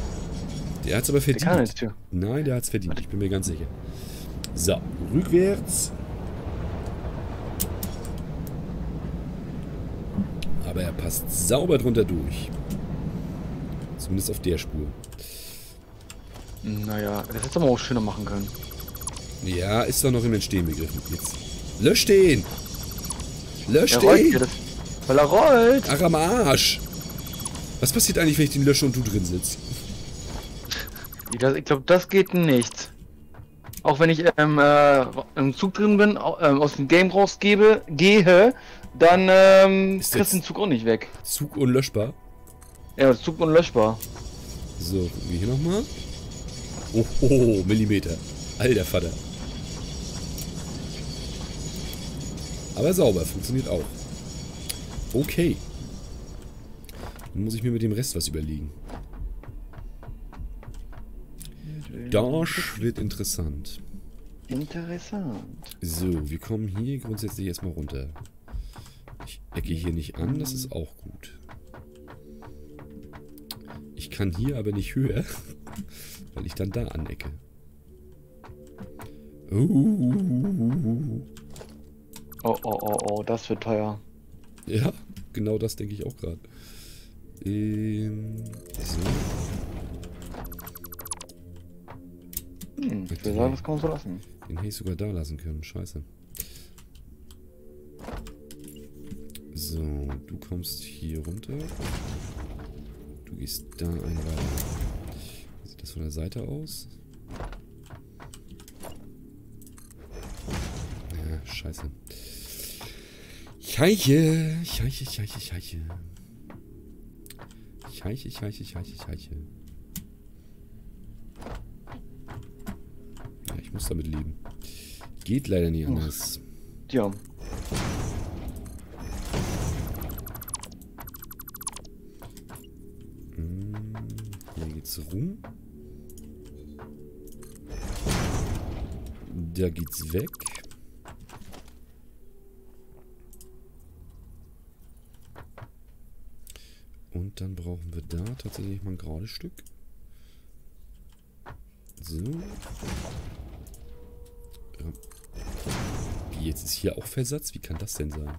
Der hat's aber verdient. Der kann nicht, tja. Nein, der hat's verdient, ich bin mir ganz sicher. So, rückwärts... Aber er passt sauber drunter durch. Zumindest auf der Spur. Naja, das hätte man auch schöner machen können. Ja, ist doch noch im Entstehen begriffen. Jetzt. Lösch den! Lösch der den! Rollt, das, weil er rollt! Ach, am Arsch! Was passiert eigentlich, wenn ich den lösche und du drin sitzt? Ich glaube, das geht nicht. Auch wenn ich ähm, äh, im Zug drin bin, au, ähm, aus dem Game rausgebe, gehe, dann ähm, kriegst du den Zug auch nicht weg. Zug unlöschbar? Ja, Zug unlöschbar. So, gucken wir hier nochmal. Oh, oh, oh, Millimeter. Alter Vater. Aber sauber, funktioniert auch. Okay. Dann muss ich mir mit dem Rest was überlegen. Das wird interessant. Interessant. So, wir kommen hier grundsätzlich erstmal runter. Ich ecke hier nicht an, das ist auch gut. Ich kann hier aber nicht höher, weil ich dann da anecke. Uh. Oh, oh, oh, oh, das wird teuer. Ja, genau das denke ich auch gerade. Ähm, so. Hm, ich will sagen, das kann man so lassen. Den hätte ich sogar da lassen können, scheiße. So, du kommst hier runter. Du gehst da ein weiter. Wie sieht das von der Seite aus? Ja, scheiße. Scheiche, scheiche, scheiche, scheiche. Scheiche, scheiche, scheiche, scheiche. Ja, ich muss damit leben. Geht leider nicht anders. Tja. Hm, hier geht's rum. Da geht's weg. Und dann brauchen wir da tatsächlich mal ein gerades Stück. So. Ja. Jetzt ist hier auch Versatz? Wie kann das denn sein?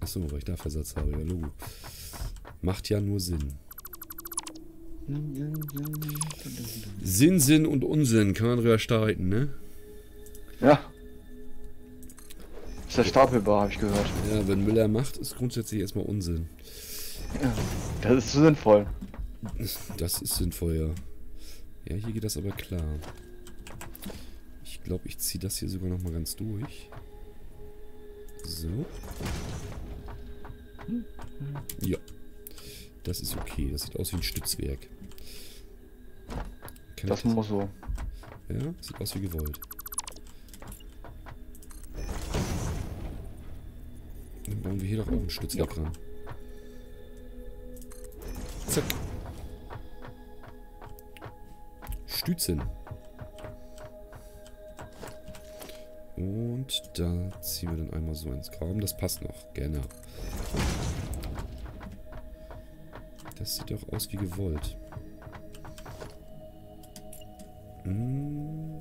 Achso, weil ich da Versatz habe. Ja, Logo. Macht ja nur Sinn. Sinn, Sinn und Unsinn. Kann man drüber streiten, ne? Ja. Ist ja stapelbar, habe ich gehört. Ja, wenn Müller macht, ist grundsätzlich erstmal Unsinn. Ja, das ist sinnvoll. Das ist sinnvoll, ja. Ja, hier geht das aber klar. Ich glaube, ich ziehe das hier sogar noch mal ganz durch. So. Ja. Das ist okay. Das sieht aus wie ein Stützwerk. Kann das muss so. Ja, sieht aus wie gewollt. Dann bauen wir hier doch auch ein Stützwerk ran. Zack. Stützen. Und da ziehen wir dann einmal so ins Graben. Das passt noch. Genau. Das sieht doch aus wie gewollt. Hm.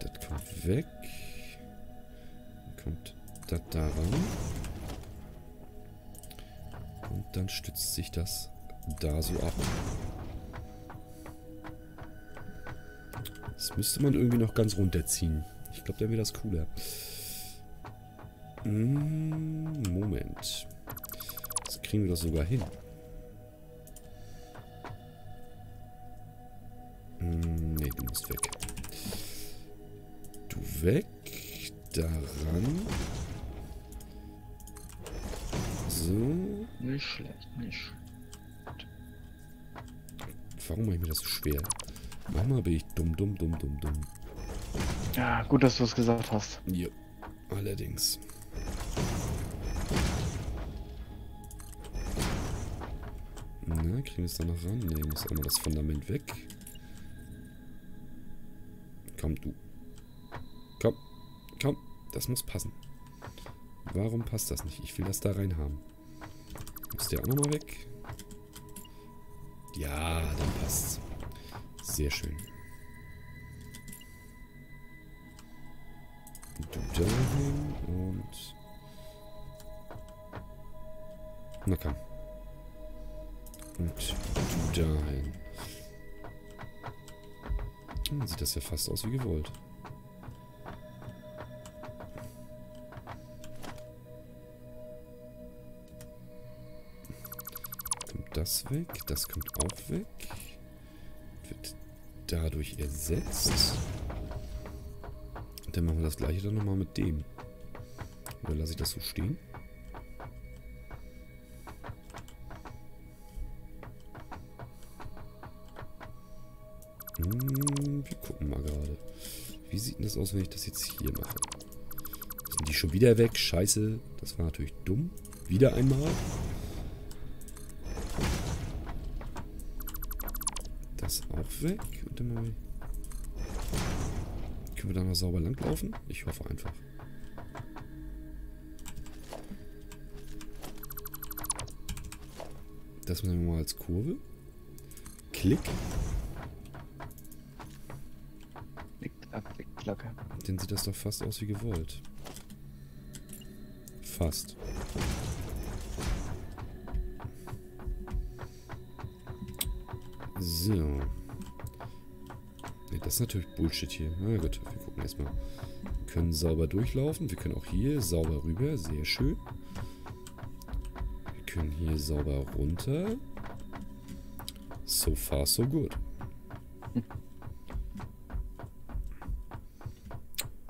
Das kommt weg. Dann kommt das da ran. Und dann stützt sich das da so ab. Das müsste man irgendwie noch ganz runterziehen. Ich glaube, dann wäre das cooler. Hm, Moment. Das kriegen wir doch sogar hin. Hm, ne, du musst weg. Du weg. Daran. So. Nicht schlecht, nicht schlecht. Warum mache ich mir das so schwer? Manchmal bin ich dumm, dumm, dumm, dumm, dumm. Ja, gut, dass du es gesagt hast. Ja, allerdings. Na, kriegen wir es da noch ran? Ne, muss einmal das Fundament weg. Komm, du. Komm, komm, das muss passen. Warum passt das nicht? Ich will das da rein haben. Muss der auch nochmal weg? Ja, dann passt's. Sehr schön. Du da hin und... Na komm. Und du da hin. Dann sieht das ja fast aus wie gewollt. Kommt das weg? Das kommt auch weg. Wird dadurch ersetzt. Und dann machen wir das gleiche dann nochmal mit dem. Oder lasse ich das so stehen? Hm, wir gucken mal gerade. Wie sieht denn das aus, wenn ich das jetzt hier mache? Sind die schon wieder weg? Scheiße. Das war natürlich dumm. Wieder einmal. Das auch weg. Und dann mal... Können wir da noch sauber langlaufen? Ich hoffe einfach. Das nehmen wir mal als Kurve. Klick. Dann sieht das doch fast aus wie gewollt. Fast. So. Ne, das ist natürlich Bullshit hier. Na gut, wir gucken erstmal. Wir können sauber durchlaufen. Wir können auch hier sauber rüber. Sehr schön. Wir können hier sauber runter. So far, so good.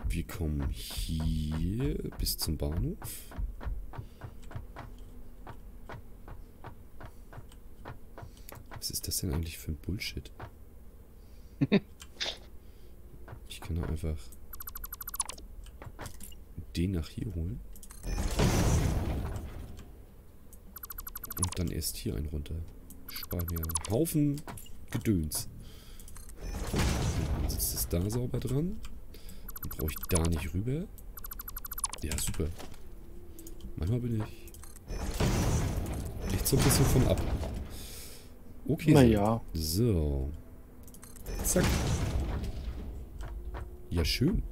Wir kommen hier bis zum Bahnhof. Was ist das denn eigentlich für ein Bullshit? Ich kann doch einfach den nach hier holen. Und dann erst hier einen runter. Sparen wir einen Haufen Gedöns. Dann sitzt es da sauber dran. Brauche ich da nicht rüber? Ja, super. Manchmal bin ich... Ich so ein bisschen von ab. Okay. Na ja. So. Zack. Ja, schön.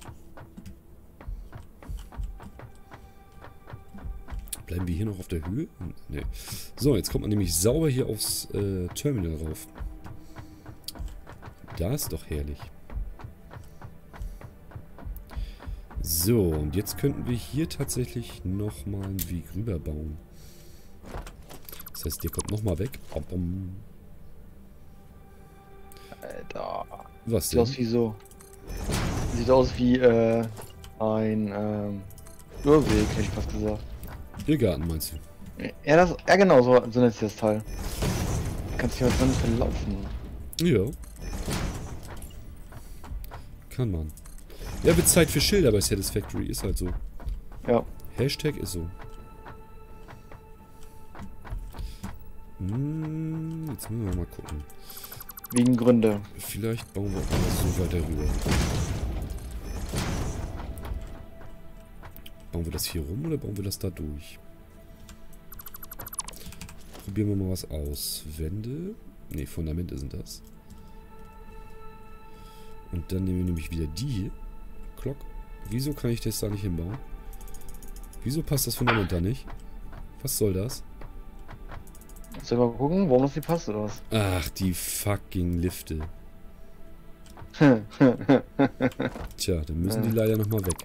Bleiben wir hier noch auf der Höhe? Nee. So, jetzt kommt man nämlich sauber hier aufs äh, Terminal rauf. Da ist doch herrlich. So, und jetzt könnten wir hier tatsächlich nochmal einen Weg rüber bauen. Das heißt, der kommt nochmal weg. Alter. Was denn? Sieht aus wie so... Sieht aus wie, äh, ein, ähm, Irrweg, hätte ich fast gesagt. Irrgarten, meinst du? Ja, das, ja genau, so, so nennt sich das Teil. Du kannst dich halt dran verlaufen. Ja. Kann man. Ja, wird Zeit für Schilder bei Satisfactory, ist halt so. Ja. Hashtag ist so. Hm, jetzt müssen wir mal gucken. Wegen Gründe. Vielleicht bauen wir alles so weiter rüber. Bauen wir das hier rum oder bauen wir das da durch? Probieren wir mal was aus. Wände. Ne, Fundamente sind das. Und dann nehmen wir nämlich wieder die hier. Glock. Wieso kann ich das da nicht hinbauen? Wieso passt das Fundament da nicht? Was soll das? Soll ich mal gucken, warum das nicht passt oder was? Ach, die fucking Lifte. Tja, dann müssen die leider nochmal weg.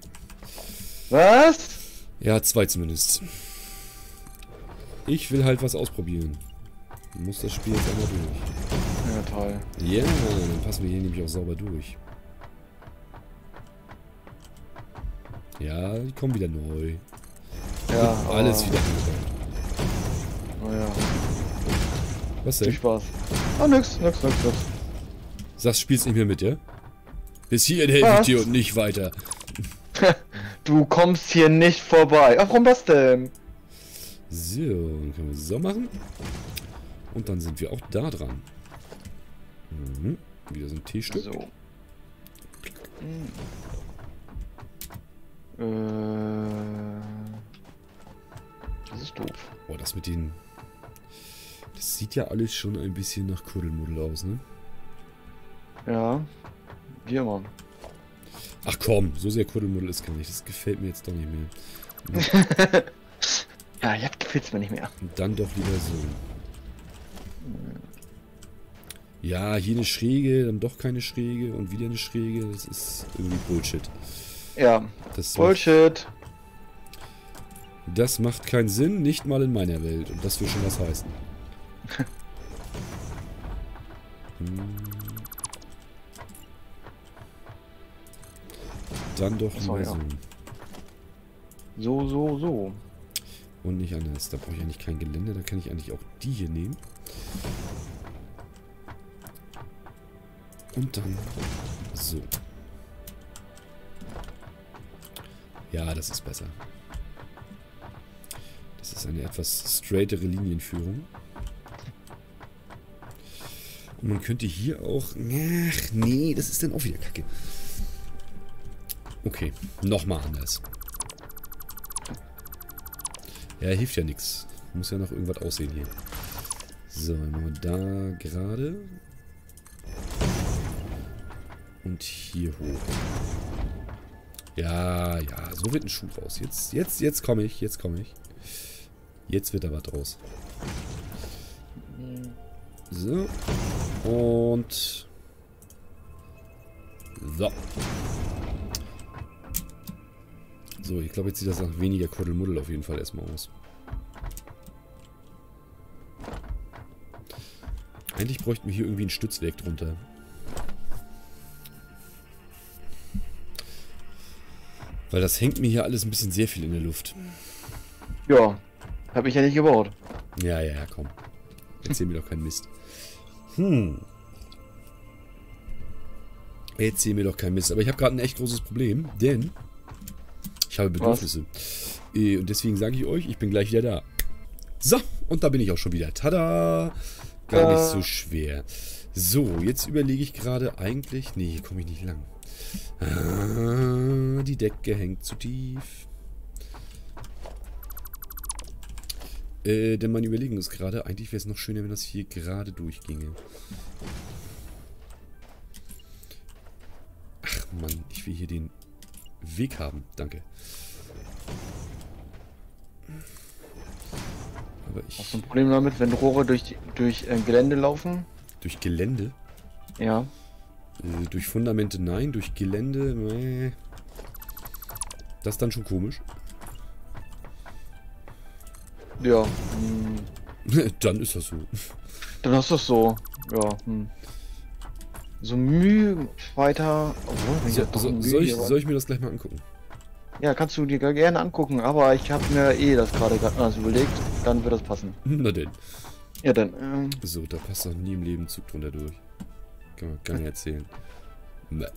Was? Ja, zwei zumindest. Ich will halt was ausprobieren. Ich muss das Spiel jetzt einmal durch. Ja, toll. Ja, yeah, dann passen wir hier nämlich auch sauber durch. Ja, die kommen wieder neu. Ja, und alles wieder neu. Oh ja. Was denn? Viel Spaß. Oh, nix, nix, nix, nix. Sagst, spielst nicht mehr mit, ja? Bis hierhin helfe ich dir und nicht weiter. Du kommst hier nicht vorbei. Ach, warum das denn? So, dann können wir es so machen. Und dann sind wir auch da dran. Mhm. Wieder so ein T-Stück. So. Mhm. Das ist doof. Boah, das mit den... Das sieht ja alles schon ein bisschen nach Kuddelmuddel aus, ne? Ja. Hier, Mann. Ach komm, so sehr Kuddelmuddel ist gar nicht. Das gefällt mir jetzt doch nicht mehr. Ja, jetzt gefällt's mir nicht mehr. Und dann doch wieder so. Ja, hier eine Schräge, dann doch keine Schräge und wieder eine Schräge. Das ist irgendwie Bullshit. Ja, das Bullshit. Macht, das macht keinen Sinn, nicht mal in meiner Welt. Und das will schon was heißen. Hm. Dann doch mal so. So, so, so. Und nicht anders. Da brauche ich eigentlich kein Gelände. Da kann ich eigentlich auch die hier nehmen. Und dann so. Ja, das ist besser. Das ist eine etwas straightere Linienführung. Und man könnte hier auch... Ach, nee, das ist dann auch wieder kacke. Okay, nochmal anders. Ja, hilft ja nichts. Muss ja noch irgendwas aussehen hier. So, dann machen wir da gerade. Und hier hoch. Ja, ja, so wird ein Schuh raus. Jetzt, jetzt, jetzt komme ich, jetzt komme ich. Jetzt wird da was draus. So. Und... So. So, ich glaube, jetzt sieht das nach weniger Kuddelmuddel auf jeden Fall erstmal aus. Eigentlich bräuchten wir hier irgendwie ein Stützwerk drunter. Weil das hängt mir hier alles ein bisschen sehr viel in der Luft. Ja, habe ich ja nicht gebaut. Ja, ja, ja, komm. Erzähl mir doch keinen Mist. Hm. Erzähl mir doch keinen Mist. Aber ich habe gerade ein echt großes Problem, denn ich habe Bedürfnisse. Was? Und deswegen sage ich euch, ich bin gleich wieder da. So, und da bin ich auch schon wieder. Tada! Gar äh. nicht so schwer. So, jetzt überlege ich gerade eigentlich... Nee, hier komme ich nicht lang. Ah, die Decke hängt zu tief. Äh, denn mein Überlegen ist gerade, eigentlich wäre es noch schöner, wenn das hier gerade durchginge. Ach Mann, ich will hier den Weg haben. Danke. Aber ich... Hast du ein Problem damit, wenn Rohre durch, durch äh, Gelände laufen? Durch Gelände? Ja. Durch Fundamente nein, durch Gelände, nee. Das ist dann schon komisch. Ja. Hm. Dann ist das so. Dann ist das so. Ja. Hm. So Mühe weiter. Oh, so, so, Mühe soll, ich, soll ich mir das gleich mal angucken? Ja, kannst du dir gerne angucken, aber ich habe mir eh das gerade gerade anders überlegt. Dann wird das passen. Na denn. Ja, dann. Ähm. So, da passt doch nie im Leben Zug drunter durch. Kann man gar nicht erzählen. Ne.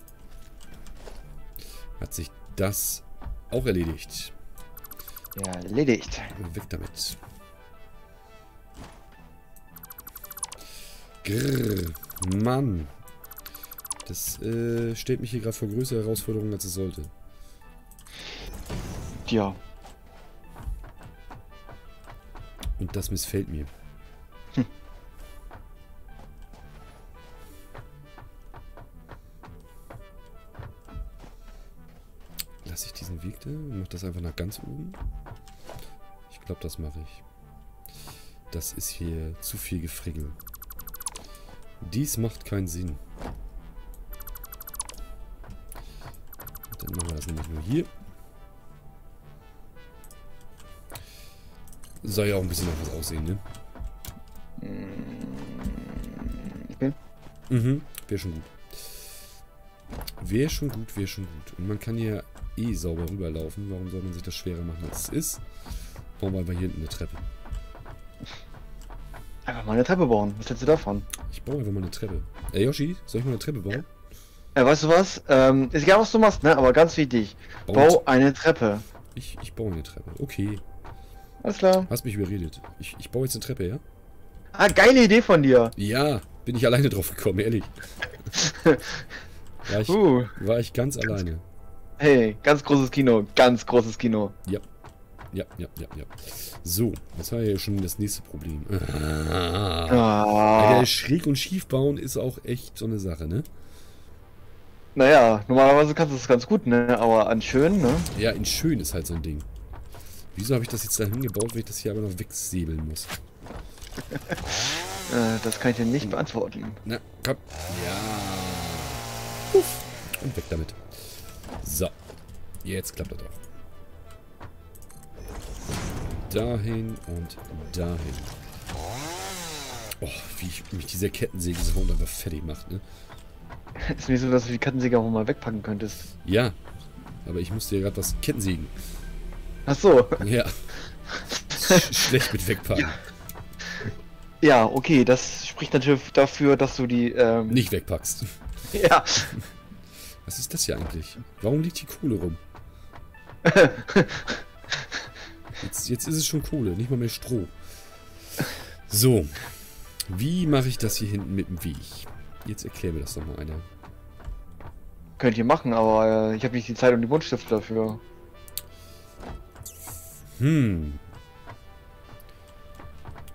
Hat sich das auch erledigt? Ja, erledigt. Weg damit. Grrr, Mann. Das äh, stellt mich hier gerade vor größere Herausforderungen, als es sollte. Tja. Und das missfällt mir. Hm. Lasse ich diesen Weg da und mache das einfach nach ganz oben. Ich glaube, das mache ich. Das ist hier zu viel Gefrickel. Dies macht keinen Sinn. Und dann machen wir das nämlich nur hier. Soll ja auch ein bisschen nach was aussehen, ne? Okay. Mhm, wäre schon gut. Wäre schon gut, wäre schon gut. Und man kann hier eh sauber rüberlaufen. Warum soll man sich das schwerer machen, als es ist? Bauen wir einfach hier hinten eine Treppe. Einfach mal eine Treppe bauen. Was hältst du davon? Ich baue einfach mal eine Treppe. Ey, Yoshi, soll ich mal eine Treppe bauen? Ja, weißt du was? Ähm, ist egal, was du machst, ne? Aber ganz wichtig. Baut. Bau eine Treppe. Ich, ich baue eine Treppe. Okay. Alles klar. Hast mich überredet. Ich, ich baue jetzt eine Treppe, ja? Ah, geile Idee von dir. Ja, bin ich alleine drauf gekommen, ehrlich. War ich, uh. war ich ganz alleine. Hey, ganz großes Kino, ganz großes Kino. Ja, ja, ja, ja, ja. So, das war ja schon das nächste Problem. Ah. Ah. Schräg und schief bauen ist auch echt so eine Sache, ne? Naja, normalerweise kannst du das ganz gut, ne? Aber an schön, ne? Ja, in schön ist halt so ein Ding. Wieso habe ich das jetzt da hingebaut, wenn ich das hier aber noch wegsäbeln muss? Das kann ich dir nicht beantworten. Na, komm. Ja. Uff. Und weg damit. So. Jetzt klappt das auch. Dahin und dahin. Oh, wie ich mich dieser Kettensäge-Sound einfach fertig macht, ne? Ist mir so, dass du die Kettensäge auch mal wegpacken könntest. Ja. Aber ich musste ja gerade was kettensägen. Ach so. Ja. Schlecht mit wegpacken. Ja. Ja, okay, das spricht natürlich dafür, dass du die ähm... nicht wegpackst. Ja. Was ist das hier eigentlich? Warum liegt die Kohle rum? Jetzt, jetzt ist es schon Kohle, nicht mal mehr Stroh. So. Wie mache ich das hier hinten mit dem Weg? Jetzt erklär mir das doch mal einer. Könnt ihr machen, aber äh, ich habe nicht die Zeit und die Buntstifte dafür. Hm.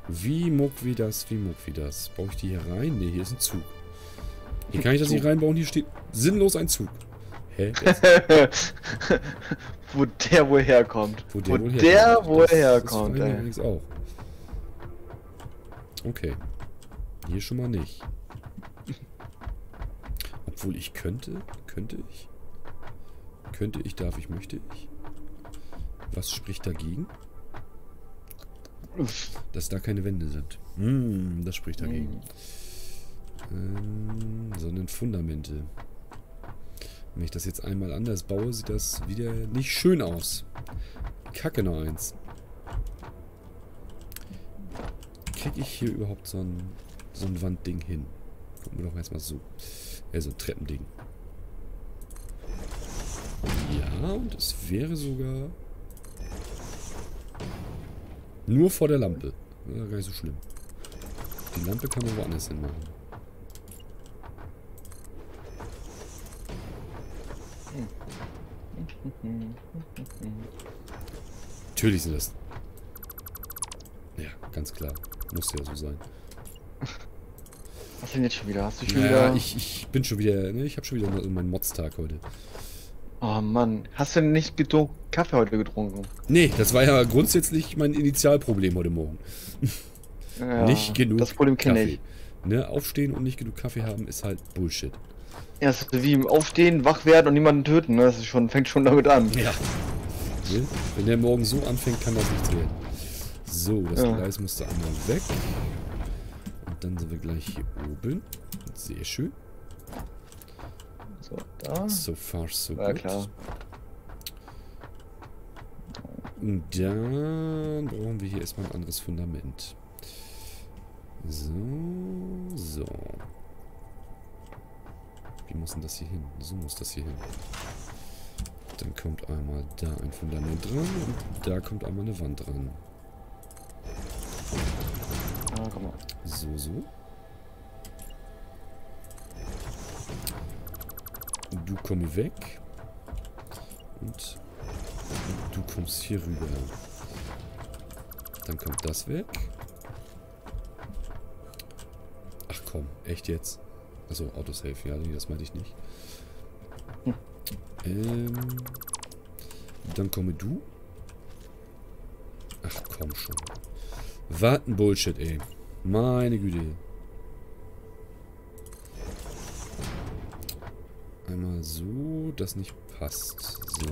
Wie muck wie das, wie muck wie das? Baue ich die hier rein? Ne, hier ist ein Zug. Hier kann ich das nicht reinbauen, hier steht sinnlos ein Zug. Hä? Wo der wohl herkommt. Wo der, Wo wohl, der herkommt. wohl herkommt. Das, das herkommt, ey. Auch. Okay. Hier schon mal nicht. Obwohl ich könnte. Könnte ich? Könnte ich, darf ich, möchte ich? Was spricht dagegen? Dass da keine Wände sind. Hm, das spricht dagegen. Hm. Ähm, sondern Fundamente. Wenn ich das jetzt einmal anders baue, sieht das wieder nicht schön aus. Kacke noch eins. Kriege ich hier überhaupt so ein, so ein Wandding hin? Gucken wir doch erstmal so. Ja, so ein Treppending. Ja, und es wäre sogar... Nur vor der Lampe. Ja, gar nicht so schlimm. Die Lampe kann man woanders hin machen. Natürlich sind das. Ja, ganz klar. Muss ja so sein. Was denn jetzt schon wieder? Hast du schon ja, wieder... Ich, ich bin schon wieder... Ne, ich habe schon wieder meinen Mods-Tag heute. Oh Mann, hast du denn nicht getrunken, Kaffee heute getrunken? Nee, das war ja grundsätzlich mein Initialproblem heute Morgen. Ja, nicht genug das Problem kenne ich. Ne, aufstehen und nicht genug Kaffee haben ist halt Bullshit. Ja, das ist wie im Aufstehen, wach werden und niemanden töten, ne? Das ist schon, fängt schon damit an. Ja. Ne? Wenn der morgen so anfängt, kann das nichts werden. So, das ja. Gleis musste einmal weg. Und dann sind wir gleich hier oben. Sehr schön. So, da. So far, so ja, gut. Klar. Und dann brauchen wir hier erstmal ein anderes Fundament. So, so. Wie muss denn das hier hin? So muss das hier hin. Dann kommt einmal da ein Fundament dran und da kommt einmal eine Wand dran. Ah, komm mal. So, so. Du kommst weg und du kommst hier rüber. Dann kommt das weg. Ach komm, echt jetzt? Achso, Autosave, ja, nee, das meinte ich nicht. Hm. Ähm, dann komme du. Ach komm schon. Warten Bullshit, ey. Meine Güte. Einmal so, das nicht passt. So.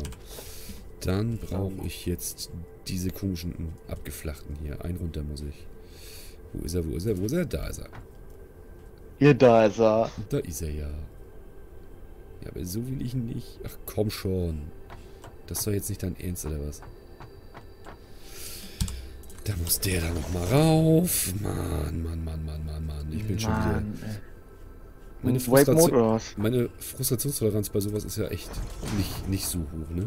Dann brauche ich jetzt diese komischen abgeflachten hier. Ein runter muss ich. Wo ist er, wo ist er, wo ist er? Da ist er. Ja, da ist er. Da ist er, ja. Ja, aber so will ich nicht. Ach, komm schon. Das soll jetzt nicht dein Ernst, oder was? Da muss der da nochmal rauf. Mann, Mann, Mann, Mann, Mann, Mann. Ich bin Mann, schon wieder... Ey. Meine, Frustration, meine Frustrationstoleranz bei sowas ist ja echt nicht, nicht so hoch, ne?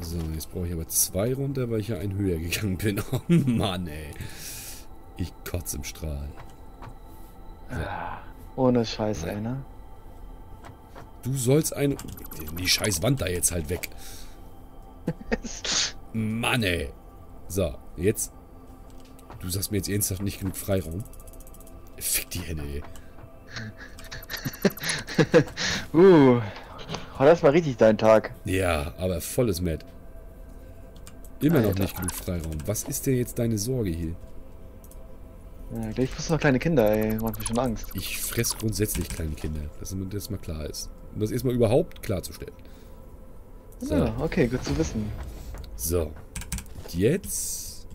So, jetzt brauche ich aber zwei runter, weil ich ja einen höher gegangen bin. Oh Mann, ey. Ich kotze im Strahl. So. Ohne Scheiß, ey, ne? Du sollst ein... Die scheiß Wand da jetzt halt weg. Mann, ey. So, jetzt. Du sagst mir jetzt ernsthaft nicht genug Freiraum. Fick die Hände, ey. uh, oh, das war richtig dein Tag. Ja, aber volles Mad. Immer Alter. Noch nicht genug Freiraum. Was ist denn jetzt deine Sorge hier? Ja, ich muss noch kleine Kinder, ey. Macht mir schon Angst. Ich fress grundsätzlich kleine Kinder, dass mir das mal klar ist. Um das erstmal überhaupt klarzustellen. So. Ja, okay, gut zu wissen. So. Jetzt,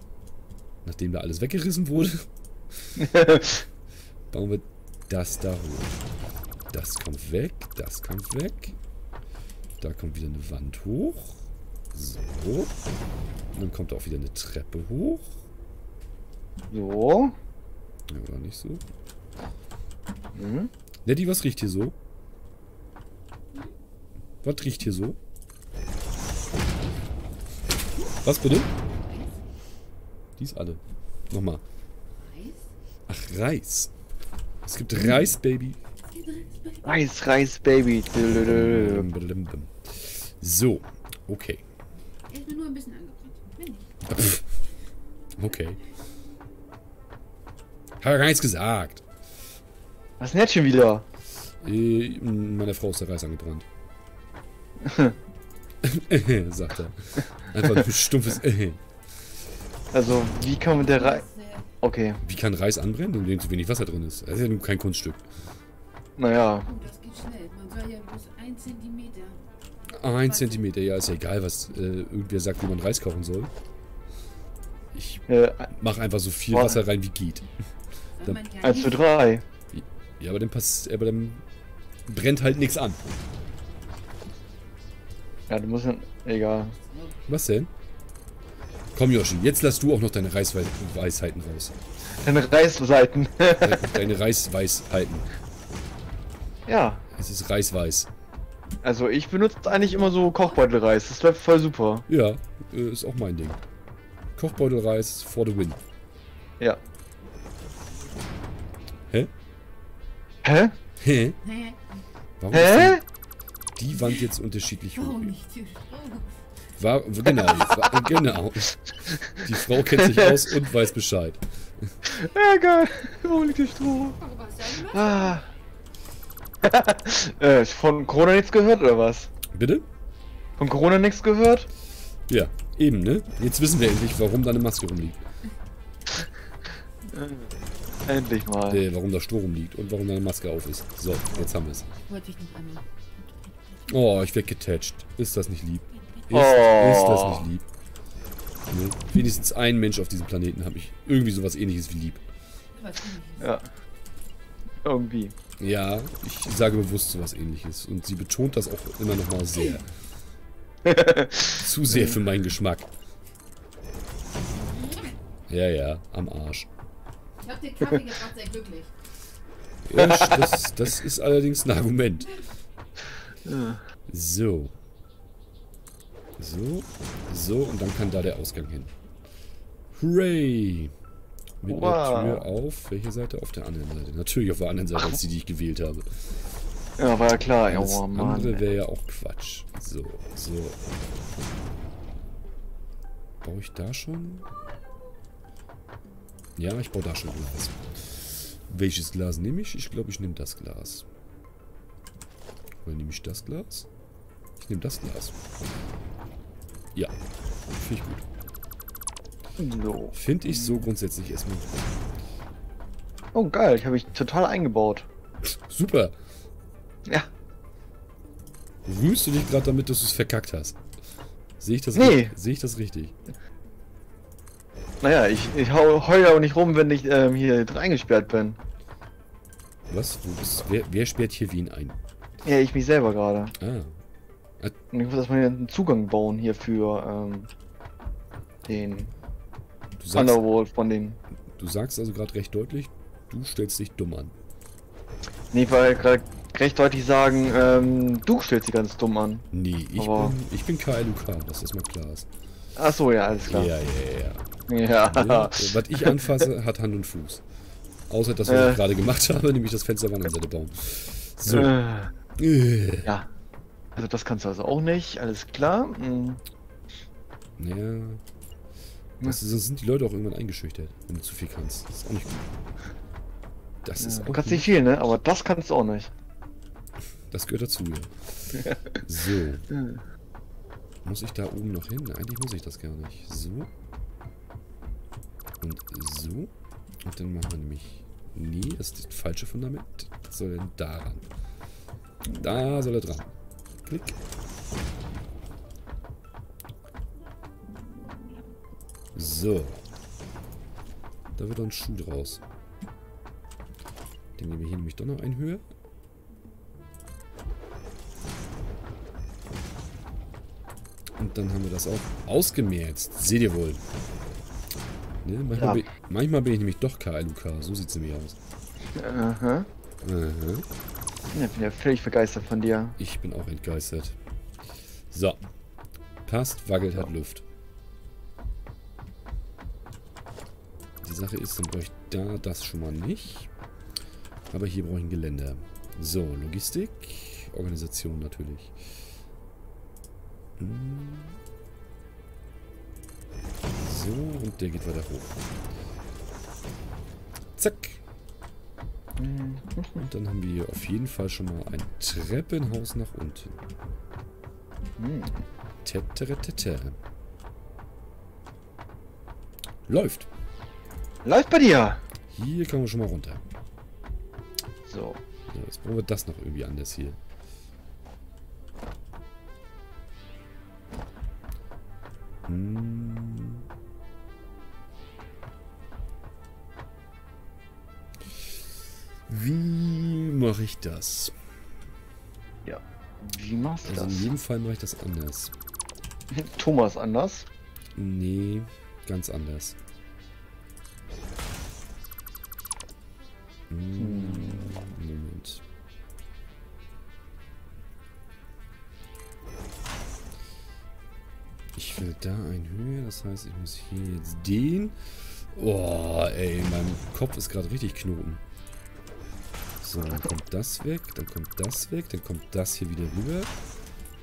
nachdem da alles weggerissen wurde, bauen wir das da hoch. Das kommt weg, das kommt weg. Da kommt wieder eine Wand hoch. So. Und dann kommt auch wieder eine Treppe hoch. So. Ja, oder nicht so. Mhm. Nettie, was riecht hier so? Was riecht hier so? Was bitte? Die ist alle. Nochmal. Ach, Reis. Es gibt Reis, Baby. Reis, Reis, Baby. So, okay. Er ist mir nur ein bisschen angebrannt. Okay. Hab ja gar nichts gesagt. Was ist denn jetzt schon wieder? Äh, meine Frau ist der Reis angebrannt. Sagt er. Einfach ein stumpfes. Also, wie kann man der Reis. Okay. Wie kann Reis anbrennen, indem zu wenig Wasser drin ist? Das ist ja nun kein Kunststück. Naja. Oh, das geht schnell. Man soll ja bloß ein Zentimeter. ein Zentimeter, ja, ist ja egal, was äh, irgendwer sagt, wie man Reis kochen soll. Ich äh, mache einfach so viel boah. Wasser rein, wie geht. Dann, eins zu drei. Ja, aber dann, passt, aber dann brennt halt nichts an. Ja, du musst dann. Egal. Was denn? Komm, Yoshi, jetzt lass du auch noch deine Reisweisheiten raus. Deine Reisweisheiten. deine, deine Reisweisheiten. Ja. Es ist Reisweiß. Also, ich benutze eigentlich immer so Kochbeutelreis. Das bleibt voll super. Ja, ist auch mein Ding. Kochbeutelreis for the win. Ja. Hä? Hä? Hä? Warum Hä? Ist die Wand jetzt unterschiedlich hoch? War, genau, war, genau. Die Frau kennt sich aus und weiß Bescheid. Ja, geil. Oh, liegt der Stroh. Ah. äh, von Corona nichts gehört, oder was? Bitte? Von Corona nichts gehört? Ja, eben, ne? Jetzt wissen wir endlich, warum da eine Maske rumliegt. Endlich mal. Nee, warum da Stroh rumliegt und warum da eine Maske auf ist. So, jetzt haben wir es. Oh, ich werd getatscht. Ist das nicht lieb? Ist, oh. ist das nicht lieb? Ne? Wenigstens ein Mensch auf diesem Planeten habe ich irgendwie sowas ähnliches wie lieb. Ja. Irgendwie. Ja, ich sage bewusst sowas ähnliches. Und sie betont das auch immer noch mal sehr. Zu sehr für meinen Geschmack. Ja, ja, am Arsch. Ich hab den Kaffee gemacht, sehr glücklich. Ja, das, das ist allerdings ein Argument. So. So, so, und dann kann da der Ausgang hin. Hooray! Mit wow. einer Tür auf, welche Seite? Auf der anderen Seite. Natürlich auf der anderen Seite, als die, die ich gewählt habe. Ja, war ja klar. Das oh, Mann, andere wäre ja auch Quatsch. So, so. Baue ich da schon? Ja, ich baue da schon Glas. Welches Glas nehme ich? Ich glaube, ich nehme das Glas. Oder nehme ich das Glas? Ich nehme das Glas. Ja, finde ich gut. No. Finde ich so grundsätzlich erstmal. Oh geil, ich habe mich total eingebaut. Super. Ja. Rührst du dich gerade damit, dass du es verkackt hast? Sehe ich das nee. richtig? Sehe ich das richtig? Naja, ich, ich heule auch nicht rum, wenn ich ähm, hier reingesperrt bin. Was? Wo bist, wer, wer sperrt hier wen ein? Ja, ich mich selber gerade. Ah. At Und ich muss erstmal einen Zugang bauen hier für ähm, den... Du sagst, Underworld von denen. Du sagst also gerade recht deutlich, du stellst dich dumm an. Nee, ich wollte gerade recht deutlich sagen, ähm, du stellst dich ganz dumm an. Nee, ich aber bin, ich bin Kai Luca, dass das mal klar ist. Achso, ja, alles klar. Ja, ja, ja. ja. ja was ich anfasse, hat Hand und Fuß. Außer das, was äh. ich gerade gemacht habe, nämlich das Fenster auf der anderen Seite bauen. So. Äh. Äh. Ja. Also das kannst du also auch nicht, alles klar. Mhm. Naja. Weißt du, sonst sind die Leute auch irgendwann eingeschüchtert, wenn du zu viel kannst. Das ist auch nicht gut. Das ja, ist du kannst nicht viel, ne? Aber das kannst du auch nicht. Das gehört dazu, ja. So. Muss ich da oben noch hin? Eigentlich muss ich das gar nicht. So. Und so. Und dann machen wir nämlich... Nee, das ist das falsche Fundament. Das soll denn da ran? Da soll er dran. Klick. So. Da wird doch ein Schuh draus. Den nehmen wir hier nämlich doch noch in Höhe. Und dann haben wir das auch ausgemerzt. Seht ihr wohl. Ne? Manchmal, ja. bin, manchmal bin ich nämlich doch Kai Luca. So sieht es nämlich aus. Aha. Aha. Ich bin ja völlig begeistert von dir. Ich bin auch entgeistert. So. Passt, wackelt, hat Luft. Die Sache ist, dann brauche ich da das schon mal nicht. Aber hier brauche ich ein Geländer. So, Logistik. Organisation natürlich. So, und der geht weiter hoch. Zack. Und dann haben wir auf jeden Fall schon mal ein Treppenhaus nach unten. Tetteretette. Läuft. Läuft bei dir. Hier kommen wir schon mal runter. So. Ja, jetzt brauchen wir das noch irgendwie anders hier. Hm. Wie mache ich das? Ja. Wie machst du also das? In jedem Fall mache ich das anders. Thomas anders? Nee, ganz anders. Hm. Hm. Moment. Ich will da ein Höhe, das heißt, ich muss hier jetzt den... Oh, ey, mein Kopf ist gerade richtig Knoten. So, dann kommt das weg, dann kommt das weg, dann kommt das hier wieder rüber.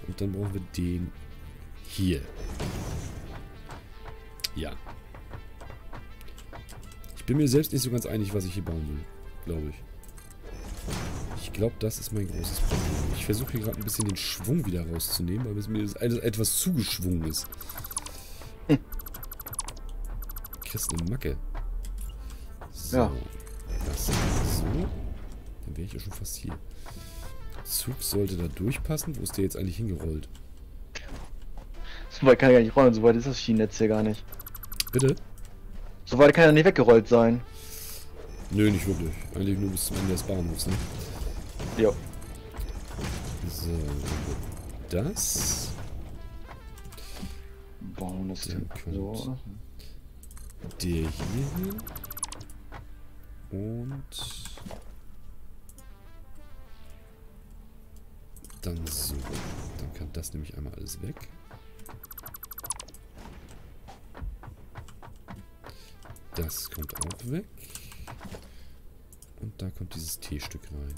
Und dann brauchen wir den hier. Ja. Ich bin mir selbst nicht so ganz einig, was ich hier bauen will, glaube ich. Ich glaube, das ist mein großes Problem. Ich versuche hier gerade ein bisschen den Schwung wieder rauszunehmen, weil es mir etwas zugeschwungen ist. Hm. Kriegst eine Macke. So. Ja. Das so. Dann wäre ich ja schon fast hier. Zug sollte da durchpassen. Wo ist der jetzt eigentlich hingerollt? So weit kann er gar nicht rollen. So weit ist das Schienennetz hier gar nicht. Bitte? So weit kann er nicht weggerollt sein. Nö, nicht wirklich. Eigentlich nur bis zum Ende des Bahnhofs, ne? Ja. So, das. Bauen das Ding so. Der hier hin. Und. Dann so. Dann kann das nämlich einmal alles weg. Das kommt auch weg. Und da kommt dieses T-Stück rein.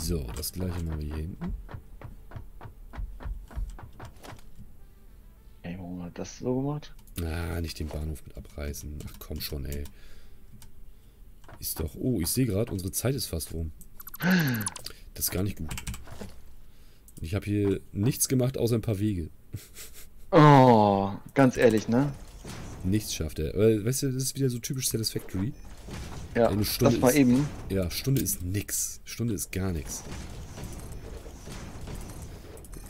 So, das gleiche machen wir hier hinten. Ey, warum hat das so gemacht? Ah, nicht den Bahnhof mit abreißen. Ach komm schon, ey. Ist doch... Oh, ich sehe gerade, unsere Zeit ist fast rum. Das ist gar nicht gut. Ich habe hier nichts gemacht, außer ein paar Wege. Oh, ganz ehrlich, ne? Nichts schafft er. Weil, weißt du, das ist wieder so typisch Satisfactory. Ja, eine Stunde das mal ist, eben. Ja, Stunde ist nix. Stunde ist gar nichts.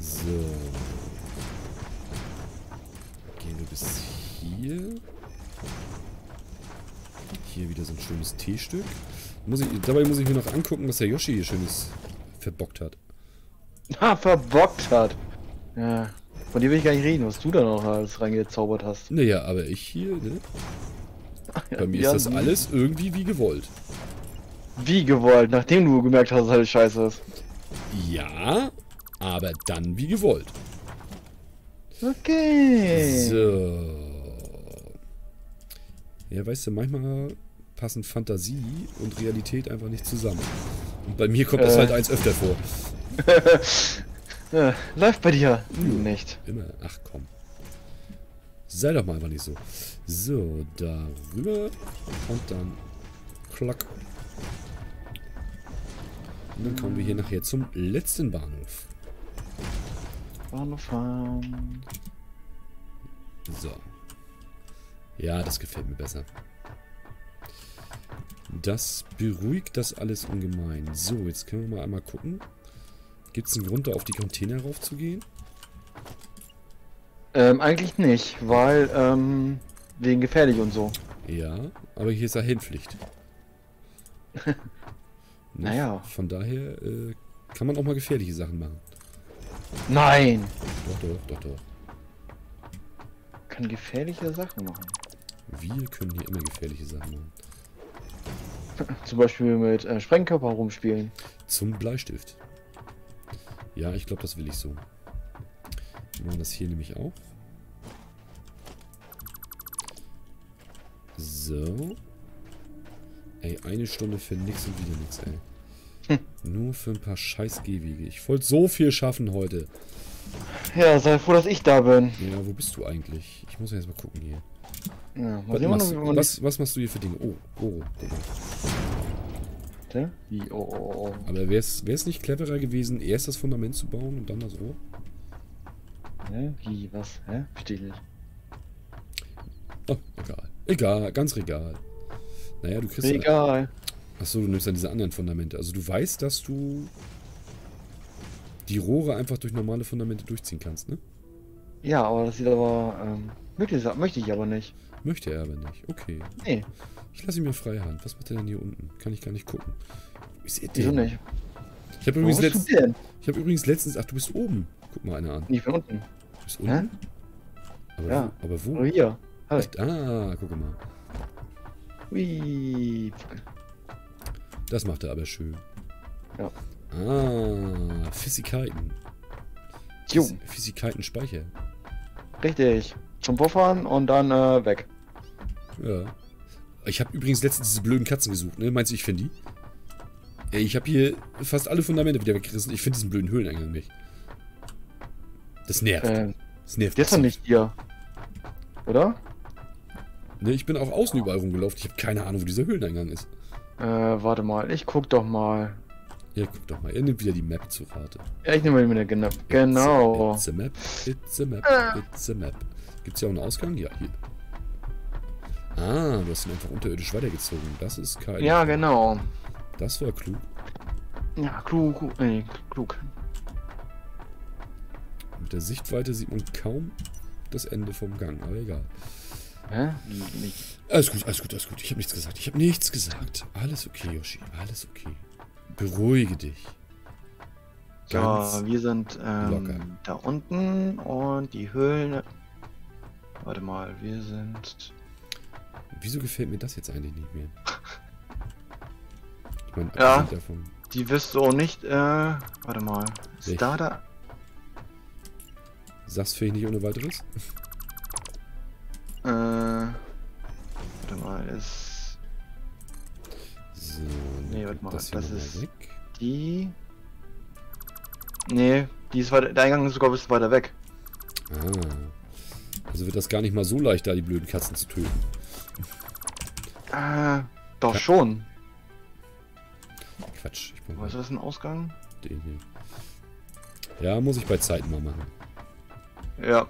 So. Gehen wir bis hier. Hier wieder so ein schönes T-Stück. Muss ich, dabei muss ich mir noch angucken, was der Yoshi hier schönes verbockt hat. Ha, verbockt hat. Ja. Von dir will ich gar nicht reden, was du da noch alles reingezaubert hast. Naja, aber ich hier, ne? Bei mir ja, ist das alles irgendwie wie gewollt. Wie gewollt, nachdem du gemerkt hast, dass alles scheiße ist. Ja, aber dann wie gewollt. Okay. So. Ja, weißt du, manchmal passen Fantasie und Realität einfach nicht zusammen. Und bei mir kommt äh. das halt eins öfter vor. ja, läuft bei dir hm, nicht. Immer, ach komm. Sei doch mal einfach nicht so. So, darüber und dann klack. Und dann kommen wir hier nachher zum letzten Bahnhof. Bahnhof fahren. So. Ja, das gefällt mir besser. Das beruhigt das alles ungemein. So, jetzt können wir mal einmal gucken. Gibt es einen Grund, da auf die Container raufzugehen? Ähm, eigentlich nicht, weil, ähm, wegen gefährlich und so. Ja, Aber hier ist er Hinpflicht. Naja. Von daher äh, kann man auch mal gefährliche Sachen machen. Nein! Doch, doch, doch, doch. Kann gefährliche Sachen machen. Wir können hier immer gefährliche Sachen machen. Zum Beispiel mit äh, Sprengkörper rumspielen. Zum Bleistift. Ja, ich glaube, das will ich so. Wir machen das hier nämlich auch. So. Ey, eine Stunde für nix und wieder nix, ey. Hm. Nur für ein paar scheiß Gehwege. Ich wollte so viel schaffen heute. Ja, sei froh, dass ich da bin. Ja, wo bist du eigentlich? Ich muss ja jetzt mal gucken hier. Ja, was, machst, noch, was, was machst du hier für Dinge? Oh, oh, oh. oh, oh, oh. Aber wäre es nicht cleverer gewesen, erst das Fundament zu bauen und dann das Rohr? Hä? Wie? Was? Hä? Verstehe ich nicht. Oh, egal. Egal, ganz regal. Naja, du kriegst... Egal. Achso, du nimmst dann diese anderen Fundamente. Also du weißt, dass du die Rohre einfach durch normale Fundamente durchziehen kannst, ne? Ja, aber das sieht aber... Ähm, möchte, möchte ich aber nicht. Möchte er aber nicht, okay. Nee. Ich lasse ihn mir freie Hand. Was macht er denn hier unten? Kann ich gar nicht gucken. Wo ist er denn? Wieso nicht? Ich habe übrigens, letzt... hab übrigens letztens... Ach, du bist oben. Guck mal einer an. Ich bin unten. Du bist unten? Hä? Aber ja. Wo? Aber wo? Aber hier. Halt. Ah, guck mal. Ui. Das macht er aber schön. Ja. Ah, Physikkeiten. Jo. Physikkeiten Speicher. Richtig. Zum Buffern und dann äh, weg. Ja. Ich habe übrigens letztens diese blöden Katzen gesucht, ne? Meinst du, ich finde die? Ey, ich habe hier fast alle Fundamente wieder weggerissen. Ich finde diesen blöden Höhleneingang nicht. Das nervt. Ähm, das nervt. Der ist doch nicht hier. Oder? Ne, ich bin auch außen überall rumgelaufen. Ich habe keine Ahnung, wo dieser Höhleneingang ist. Äh, warte mal. Ich guck doch mal. Ja, guck doch mal. Er nimmt wieder die Map zu Rate. Ja, ich nehme wieder die Map. Genau. It's a, it's a map. It's a map. Äh. It's a map. Gibt's hier auch einen Ausgang? Ja, hier. Ah, du hast ihn einfach unterirdisch weitergezogen. Das ist kein... Ja, genau. Das war klug. Ja, klug. klug nee, klug. Mit der Sichtweite sieht man kaum das Ende vom Gang, aber egal. Hä? Nicht. Alles gut, alles gut, alles gut. Ich habe nichts gesagt. Ich habe nichts gesagt. Alles okay, Yoshi. Alles okay. Beruhige dich. Ganz so, wir sind ähm, locker. Da unten und die Höhlen. Warte mal, wir sind... Wieso gefällt mir das jetzt eigentlich nicht mehr? Ich meine, ja, davon. Die wirst du auch nicht... Äh, warte mal. Ist Echt? da da... Sagst du vielleicht nicht ohne weiteres? Äh, warte mal, ist... So, nee, warte mal, das, das ist weg. die... Nee, die ist weiter, der Eingang ist sogar ein bisschen weiter weg. Ah, also wird das gar nicht mal so leicht, da die blöden Katzen zu töten. Äh, doch ja. schon. Quatsch, ich bin... Weißt du, das ist ein Ausgang? Den hier. Ja, muss ich bei Zeiten mal machen. Ja.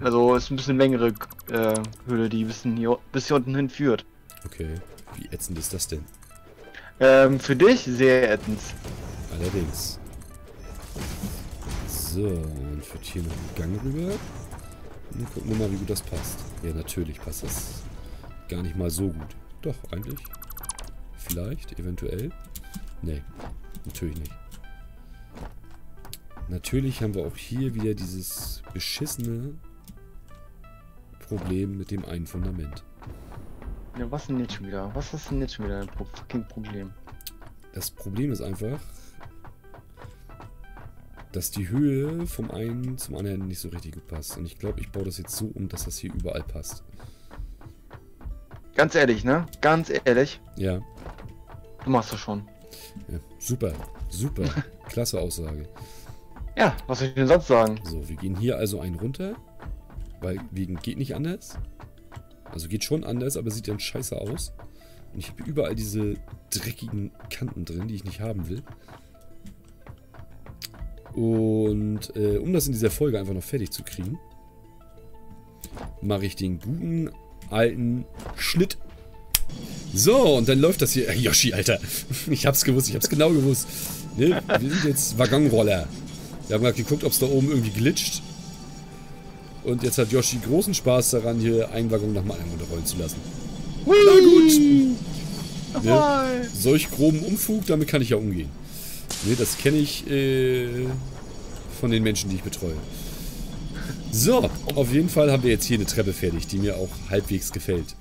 Also ist ein bisschen längere äh, Höhle, die bis hier, bis hier unten hinführt. Okay. Wie ätzend ist das denn? Ähm, für dich sehr ätzend. Allerdings. So, und führt hier noch einen Gang rüber. Dann gucken wir mal, wie gut das passt. Ja, natürlich passt das gar nicht mal so gut. Doch, eigentlich. Vielleicht, eventuell. Nee, natürlich nicht. Natürlich haben wir auch hier wieder dieses beschissene Problem mit dem einen Fundament. Ja, was denn jetzt schon wieder? Was ist denn jetzt schon wieder ein fucking Problem? Das Problem ist einfach, dass die Höhe vom einen zum anderen nicht so richtig gut passt. Und ich glaube, ich baue das jetzt so um, dass das hier überall passt. Ganz ehrlich, ne? Ganz ehrlich. Ja. Du machst das schon. Ja, super, super. Klasse Aussage. Ja, was soll ich denn sonst sagen? So, wir gehen hier also einen runter, weil wegen geht nicht anders. Also geht schon anders, aber sieht dann scheiße aus. Und ich habe überall diese dreckigen Kanten drin, die ich nicht haben will. Und äh, um das in dieser Folge einfach noch fertig zu kriegen, mache ich den guten alten Schnitt. So, und dann läuft das hier. Yoshi, Alter. Ich hab's gewusst, ich hab's genau gewusst. Ne? Wir sind jetzt Waggonroller. Wir haben gerade geguckt, ob es da oben irgendwie glitscht. Und jetzt hat Yoshi großen Spaß daran, hier einen Waggon nach dem anderen runterrollen zu lassen. Hui. Na gut. Hui! Ne? Solch groben Unfug, damit kann ich ja umgehen. Ne, das kenne ich äh, von den Menschen, die ich betreue. So, auf jeden Fall haben wir jetzt hier eine Treppe fertig, die mir auch halbwegs gefällt.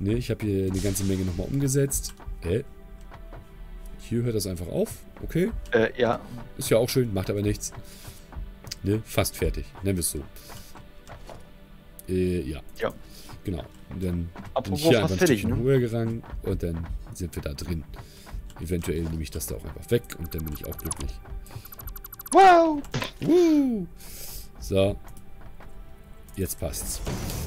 Ne, ich habe hier eine ganze Menge nochmal umgesetzt. Äh, hier hört das einfach auf. Okay. Äh, ja. Ist ja auch schön, macht aber nichts. Ne, fast fertig. Nennen wir es so. Äh, ja. Ja. Genau. Und dann Apropos bin ich hier einfach ein Stückchen höher gerangen und dann sind wir da drin. Eventuell nehme ich das da auch einfach weg und dann bin ich auch glücklich. Wow! Woo! So. Jetzt passt's.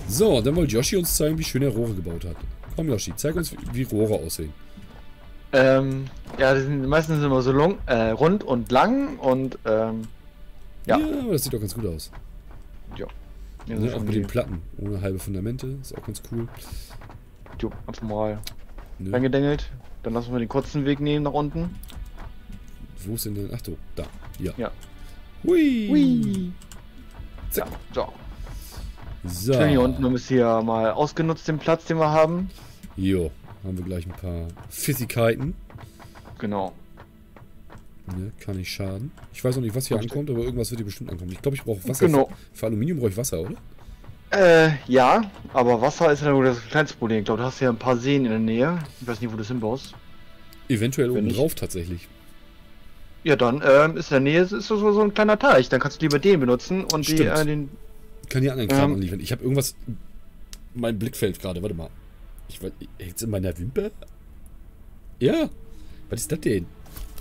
So, dann wollte Yoshi uns zeigen, wie schön er Rohre gebaut hat. Komm Yoshi, zeig uns, wie Rohre aussehen. Ähm, ja, die sind meistens immer so long, äh, rund und lang und ähm, ja. Ja, aber das sieht doch ganz gut aus. Ja. Ja, ne, auch mit den Platten. Ohne halbe Fundamente. Ist auch ganz cool. Jo, einfach mal ne. reingedengelt. Dann lassen wir den kurzen Weg nehmen nach unten. Wo ist denn denn? Ach so, da. Ja. ja. Hui! Hui! Zack. Ja, so. So. Hier unten haben wir es hier mal ausgenutzt, den Platz, den wir haben. Jo, haben wir gleich ein paar Fissigkeiten. Genau. Ne, kann nicht schaden. Ich weiß noch nicht, was hier Versteck. ankommt, aber irgendwas wird hier bestimmt ankommen. Ich glaube, ich brauche Wasser. Genau. Für, für Aluminium brauche ich Wasser, oder? Äh, ja, aber Wasser ist ja nur das kleinste Problem. Ich glaube, du hast ja ein paar Seen in der Nähe. Ich weiß nicht, wo du es hinbaust. Eventuell Wenn oben nicht. drauf tatsächlich. Ja, dann ähm, ist in der Nähe ist so, so ein kleiner Teich. Dann kannst du lieber den benutzen und Stimmt. die äh, den. Ich kann hier anderen Kram ähm, anliefern. Ich habe irgendwas. Mein Blickfeld gerade. Warte mal. Ich weiß, hängt's in meiner Wimper? Ja. Was ist das denn?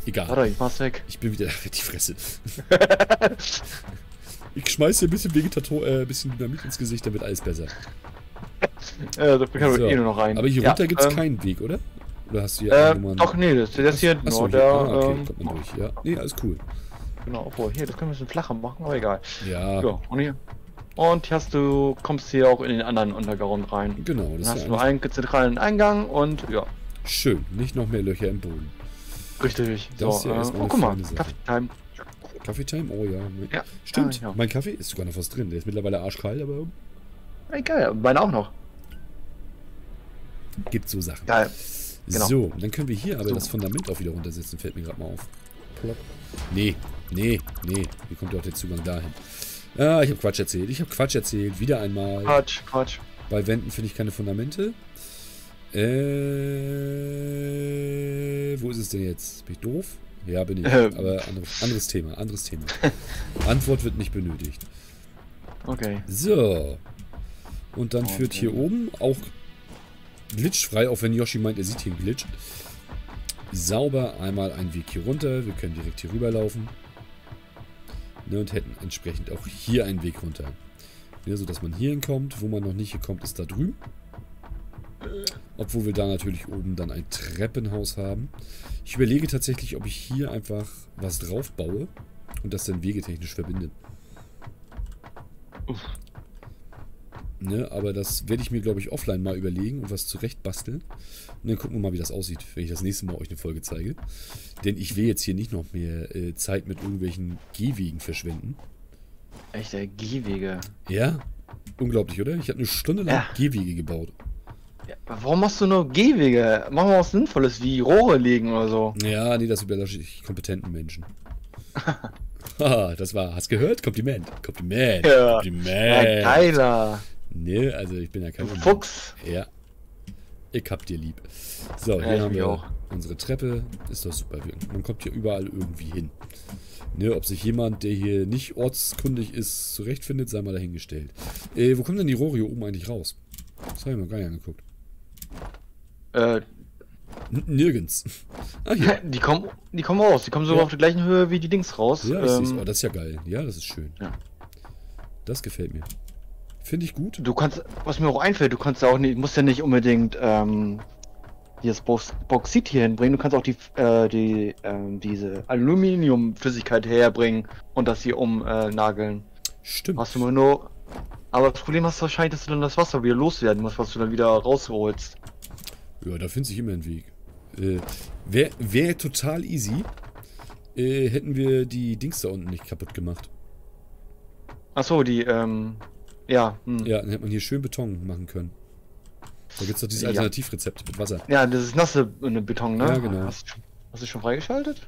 Egal. Warte, ich mach's weg. Ich bin wieder. Ach, die Fresse. Ich schmeiß dir ein bisschen Vegetator, äh, ein bisschen Dynamit ins Gesicht, damit alles besser. Äh, das kann so. ich eh nur noch rein. Aber hier ja, runter gibt's ähm, keinen Weg, oder? Oder hast du ja äh, doch, nee, das, das hier. Achso, nur, hier. Der, ah, okay, ähm, kommt man durch, ja. Nee, alles cool. Genau, obwohl, hier, das können wir ein bisschen flacher machen, aber egal. Ja. So, und hier. Und hier hast du, kommst hier auch in den anderen Untergrund rein. Genau, das Dann hast ja du nur einen zentralen Eingang und ja. Schön, nicht noch mehr Löcher im Boden. Richtig. Das so, ist ja äh, oh, guck mal, Kaffee-Time. Kaffee-Time? Oh ja. ja. Stimmt, ah, ja. Mein Kaffee ist sogar noch was drin. Der ist mittlerweile arschkalt, aber... Egal, meine auch noch. Gibt so Sachen. Geil. Genau. So, dann können wir hier aber so. das Fundament auch wieder runtersetzen. Fällt mir gerade mal auf. Plop. Nee, nee, nee. Hier kommt ja auch der Zugang dahin. Ah, ich habe Quatsch erzählt. Ich habe Quatsch erzählt. Wieder einmal. Quatsch, Quatsch. Bei Wänden finde ich keine Fundamente. Äh, wo ist es denn jetzt? Bin ich doof? Ja, bin ich. Ähm. Aber anderes, anderes Thema, anderes Thema. Antwort wird nicht benötigt. Okay. So. Und dann okay. führt hier oben auch glitchfrei, auch wenn Yoshi meint, er sieht hier einen Glitch. Sauber einmal einen Weg hier runter. Wir können direkt hier rüberlaufen. Ne, und hätten entsprechend auch hier einen Weg runter. Ne, sodass man hier hinkommt. Wo man noch nicht hinkommt, ist da drüben. Obwohl wir da natürlich oben dann ein Treppenhaus haben. Ich überlege tatsächlich, ob ich hier einfach was drauf baue und das dann wegetechnisch verbinde. Uff. Ne, aber das werde ich mir, glaube ich, offline mal überlegen und was zurecht basteln. Und dann gucken wir mal, wie das aussieht, wenn ich das nächste Mal euch eine Folge zeige. Denn ich will jetzt hier nicht noch mehr äh, Zeit mit irgendwelchen Gehwegen verschwenden. Echte Gehwege. Ja, unglaublich, oder? Ich habe eine Stunde lang ja. Gehwege gebaut. Ja, warum machst du nur Gehwege? Machen wir was Sinnvolles, wie Rohre legen oder so. Ja, nee, das überlasse ich kompetenten Menschen. Ah, das war, hast gehört? Kompliment. Kompliment. Ja. Kompliment. Ja, geiler. Nee, also ich bin ja kein Fuchs. Mann. Ja. Ich hab dir lieb. So, hier ja, haben wir auch. unsere Treppe. Ist doch super. Man kommt hier überall irgendwie hin. Ne, ob sich jemand, der hier nicht ortskundig ist, zurechtfindet, sei mal dahingestellt. Äh, wo kommen denn die Rohre hier oben eigentlich raus? Das habe ich mir gar nicht angeguckt. Äh, nirgends. Ah, hier. Die kommen, die kommen raus. Die kommen sogar ja. auf der gleichen Höhe wie die Dings raus. Ja, das, ähm, ist, oh, das ist ja geil. Ja, das ist schön. Ja. Das gefällt mir. Finde ich gut. Du kannst, was mir auch einfällt, du kannst auch nicht, musst ja nicht unbedingt ähm, hier das Bauxit hier hinbringen. Du kannst auch die, äh, die, äh, diese Aluminiumflüssigkeit herbringen und das hier umnageln. Äh, Stimmt. Hast du mal nur. Aber das Problem hast du wahrscheinlich, dass du dann das Wasser wieder loswerden musst, was du dann wieder rausholst. Ja, da findet sich immer ein Weg. Äh, wäre wär total easy, äh, hätten wir die Dings da unten nicht kaputt gemacht. Achso, die, ähm, ja. Hm. Ja, dann hätte man hier schön Beton machen können. Da gibt es doch dieses ja. Alternativrezept mit Wasser. Ja, das ist nasse Beton, ne? Ja, genau. Hast du schon, hast du schon freigeschaltet?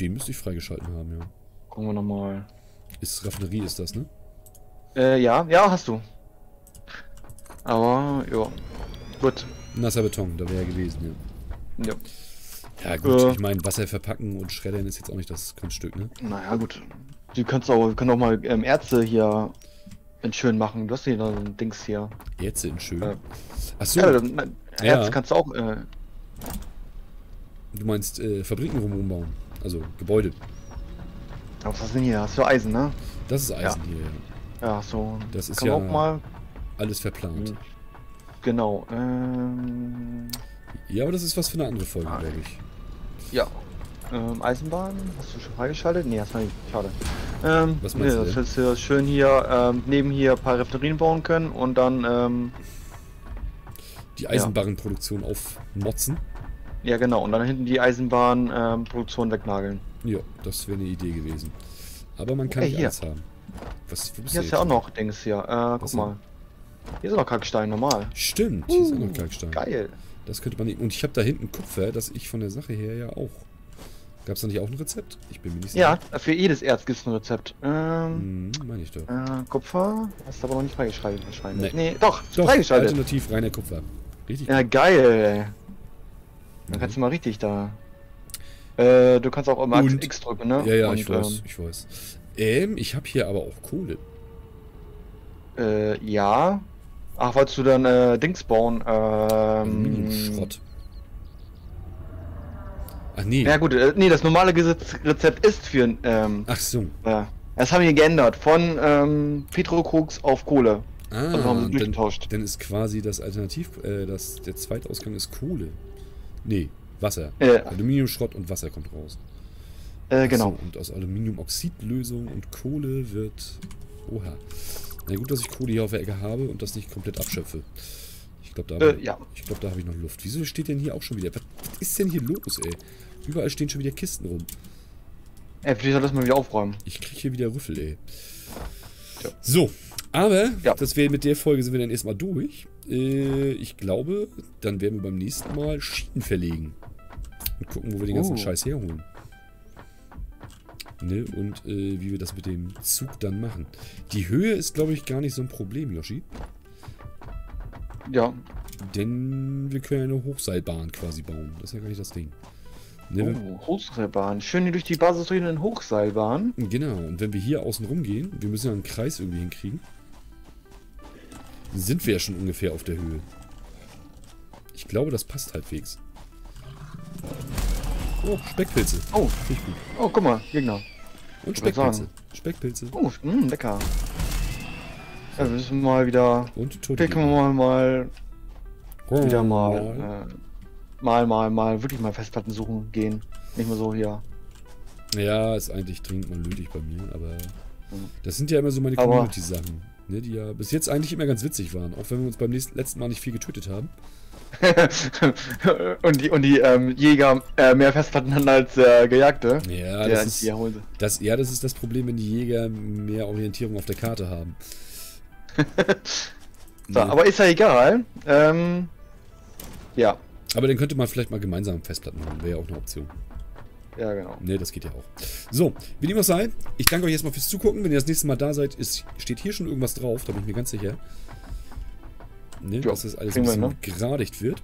Den müsste ich freigeschalten haben, ja. Gucken wir nochmal. Ist Raffinerie, ist das, ne? Äh, ja, ja, hast du. Aber, ja. Gut. Nasser Beton, da wäre ja gewesen, ja. Ja. Ja gut, äh, ich meine, Wasser verpacken und schreddern ist jetzt auch nicht das Kunststück, ne? Naja gut. Du kannst auch, wir können auch mal ähm, Erze hier in schön machen. Du hast hier so ein Dings hier. Erze in schön? Äh, Achso. Ja, Erze ja. kannst du auch, äh... Du meinst, äh, Fabriken rum umbauen. Also, Gebäude. Ja, was hast du denn hier? Hast du Eisen, ne? Das ist Eisen ja. hier, ja. Ja, so. Das ist kann ja auch mal... alles verplant. Genau, ähm... ja, aber das ist was für eine andere Folge, ah, glaube ich. Ja. Ähm, Eisenbahn, hast du schon freigeschaltet? Ne, erstmal nicht, schade. Ähm, was meinst nee, du dass wir schön hier, ähm, neben hier ein paar Raffinerien bauen können und dann, ähm... die Eisenbahnproduktion ja. aufmotzen? Ja, genau, und dann hinten die Eisenbahnproduktion ähm, wegnageln. Ja, das wäre eine Idee gewesen. Aber man kann okay, nicht hier. Alles haben. Was, wo bist hier du ist ja auch noch, Dings hier, äh, guck mal. Hier ist noch Kalkstein, normal. Stimmt, hier uh, ist auch noch Kalkstein. Geil. Das könnte man nicht. Und ich habe da hinten Kupfer, das ich von der Sache her ja auch. Gab es da nicht auch ein Rezept? Ich bin mir nicht sicher. Ja, für jedes Erz gibt es ein Rezept. Ähm. Hm, meine ich doch. Äh, Kupfer. Hast du aber noch nicht freigeschaltet wahrscheinlich. Nee, nee doch, doch, freigeschaltet. Alternativ reiner Kupfer. Richtig. Ja, geil. Dann mhm. kannst du mal richtig da. Äh, du kannst auch immer und, X drücken, ne? Ja, ja, und, ich weiß, ähm, ich weiß. Ähm, ich habe hier aber auch Kohle. Äh, ja. Ach, wolltest du dann äh, Dings bauen? Ähm. Schrott. Ach nee. Ja gut, äh, nee, das normale Rezept ist für ein. Ähm, Ach so. Äh, das haben wir geändert. Von ähm, Petrokrugs auf Kohle. Ah, also haben wir durchgetauscht. Dann ist quasi das Alternativ, äh, das, der zweite Ausgang ist Kohle. Nee, Wasser. Äh, Aluminiumschrott und Wasser kommt raus. Äh, genau. So, und aus Aluminiumoxidlösung und Kohle wird. Oha. Na gut, dass ich Kohle hier auf der Ecke habe und das nicht komplett abschöpfe. Ich glaube, da, äh, ja. glaub, da habe ich noch Luft. Wieso steht denn hier auch schon wieder? Was ist denn hier los, ey? Überall stehen schon wieder Kisten rum. Ey, vielleicht soll das mal wieder aufräumen. Ich kriege hier wieder Rüffel, ey. Ja. So, aber ja. das wär, mit der Folge sind wir dann erstmal durch. Äh, ich glaube, dann werden wir beim nächsten Mal Schienen verlegen. Und gucken, wo wir den ganzen oh. Scheiß herholen. Ne, und äh, wie wir das mit dem Zug dann machen. Die Höhe ist, glaube ich, gar nicht so ein Problem, Yoshi. Ja. Denn wir können ja eine Hochseilbahn quasi bauen. Das ist ja gar nicht das Ding. Ne, oh, Hochseilbahn. Schön hier durch die Basis durch eine Hochseilbahn. Genau. Und wenn wir hier außen rumgehen, wir müssen ja einen Kreis irgendwie hinkriegen, sind wir ja schon ungefähr auf der Höhe. Ich glaube, das passt halbwegs. Oh, Speckpilze. Oh, richtig gut. Oh, guck mal, Gegner. Und Speckpilze. Speckpilze. Oh, mh, lecker. Ja, wir müssen mal wieder. Und Tote. Picken wir mal, mal oh, wieder mal, äh, mal, mal, mal, wirklich mal Festplatten suchen gehen. Nicht mal so hier. Ja, ist eigentlich dringend mal nötig bei mir, aber das sind ja immer so meine Community-Sachen, ne, die ja bis jetzt eigentlich immer ganz witzig waren, auch wenn wir uns beim nächsten, letzten Mal nicht viel getötet haben. und die, und die ähm, Jäger äh, mehr Festplatten hatten als äh, Gejagte. Ja das, ist, das, ja, das ist das Problem, wenn die Jäger mehr Orientierung auf der Karte haben. so, nee. Aber ist ja egal. Ähm, ja. Aber dann könnte man vielleicht mal gemeinsam Festplatten machen, wäre ja auch eine Option. Ja, genau. Ne, das geht ja auch. So, wie dem auch sei, ich danke euch erstmal fürs Zugucken. Wenn ihr das nächste Mal da seid, ist, steht hier schon irgendwas drauf, da bin ich mir ganz sicher. Ne, jo, dass das alles ein bisschen wir, ne? geradigt wird.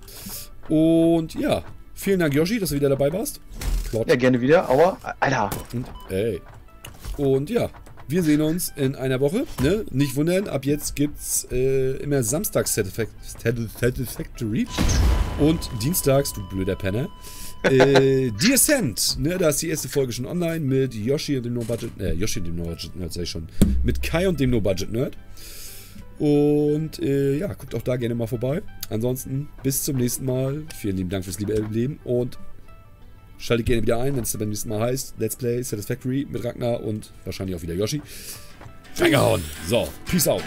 Und ja, vielen Dank, Yoshi, dass du wieder dabei warst. Plot. Ja, gerne wieder, aber Alter. Und, ey. Und ja, wir sehen uns in einer Woche. Ne? Nicht wundern, ab jetzt gibt's äh, immer samstags Satisfactory und dienstags, du blöder Penner. äh, The Ascent, ne, da ist die erste Folge schon online mit Yoshi und dem No-Budget, äh, Yoshi und dem No-Budget-Nerd, sag ich schon, mit Kai und dem No-Budget-Nerd. Und äh, ja, guckt auch da gerne mal vorbei. Ansonsten bis zum nächsten Mal. Vielen lieben Dank fürs liebe Leben und schaltet gerne wieder ein, wenn es beim nächsten Mal heißt Let's Play Satisfactory mit Ragnar und wahrscheinlich auch wieder Yoshi. Reingehauen. So, peace out.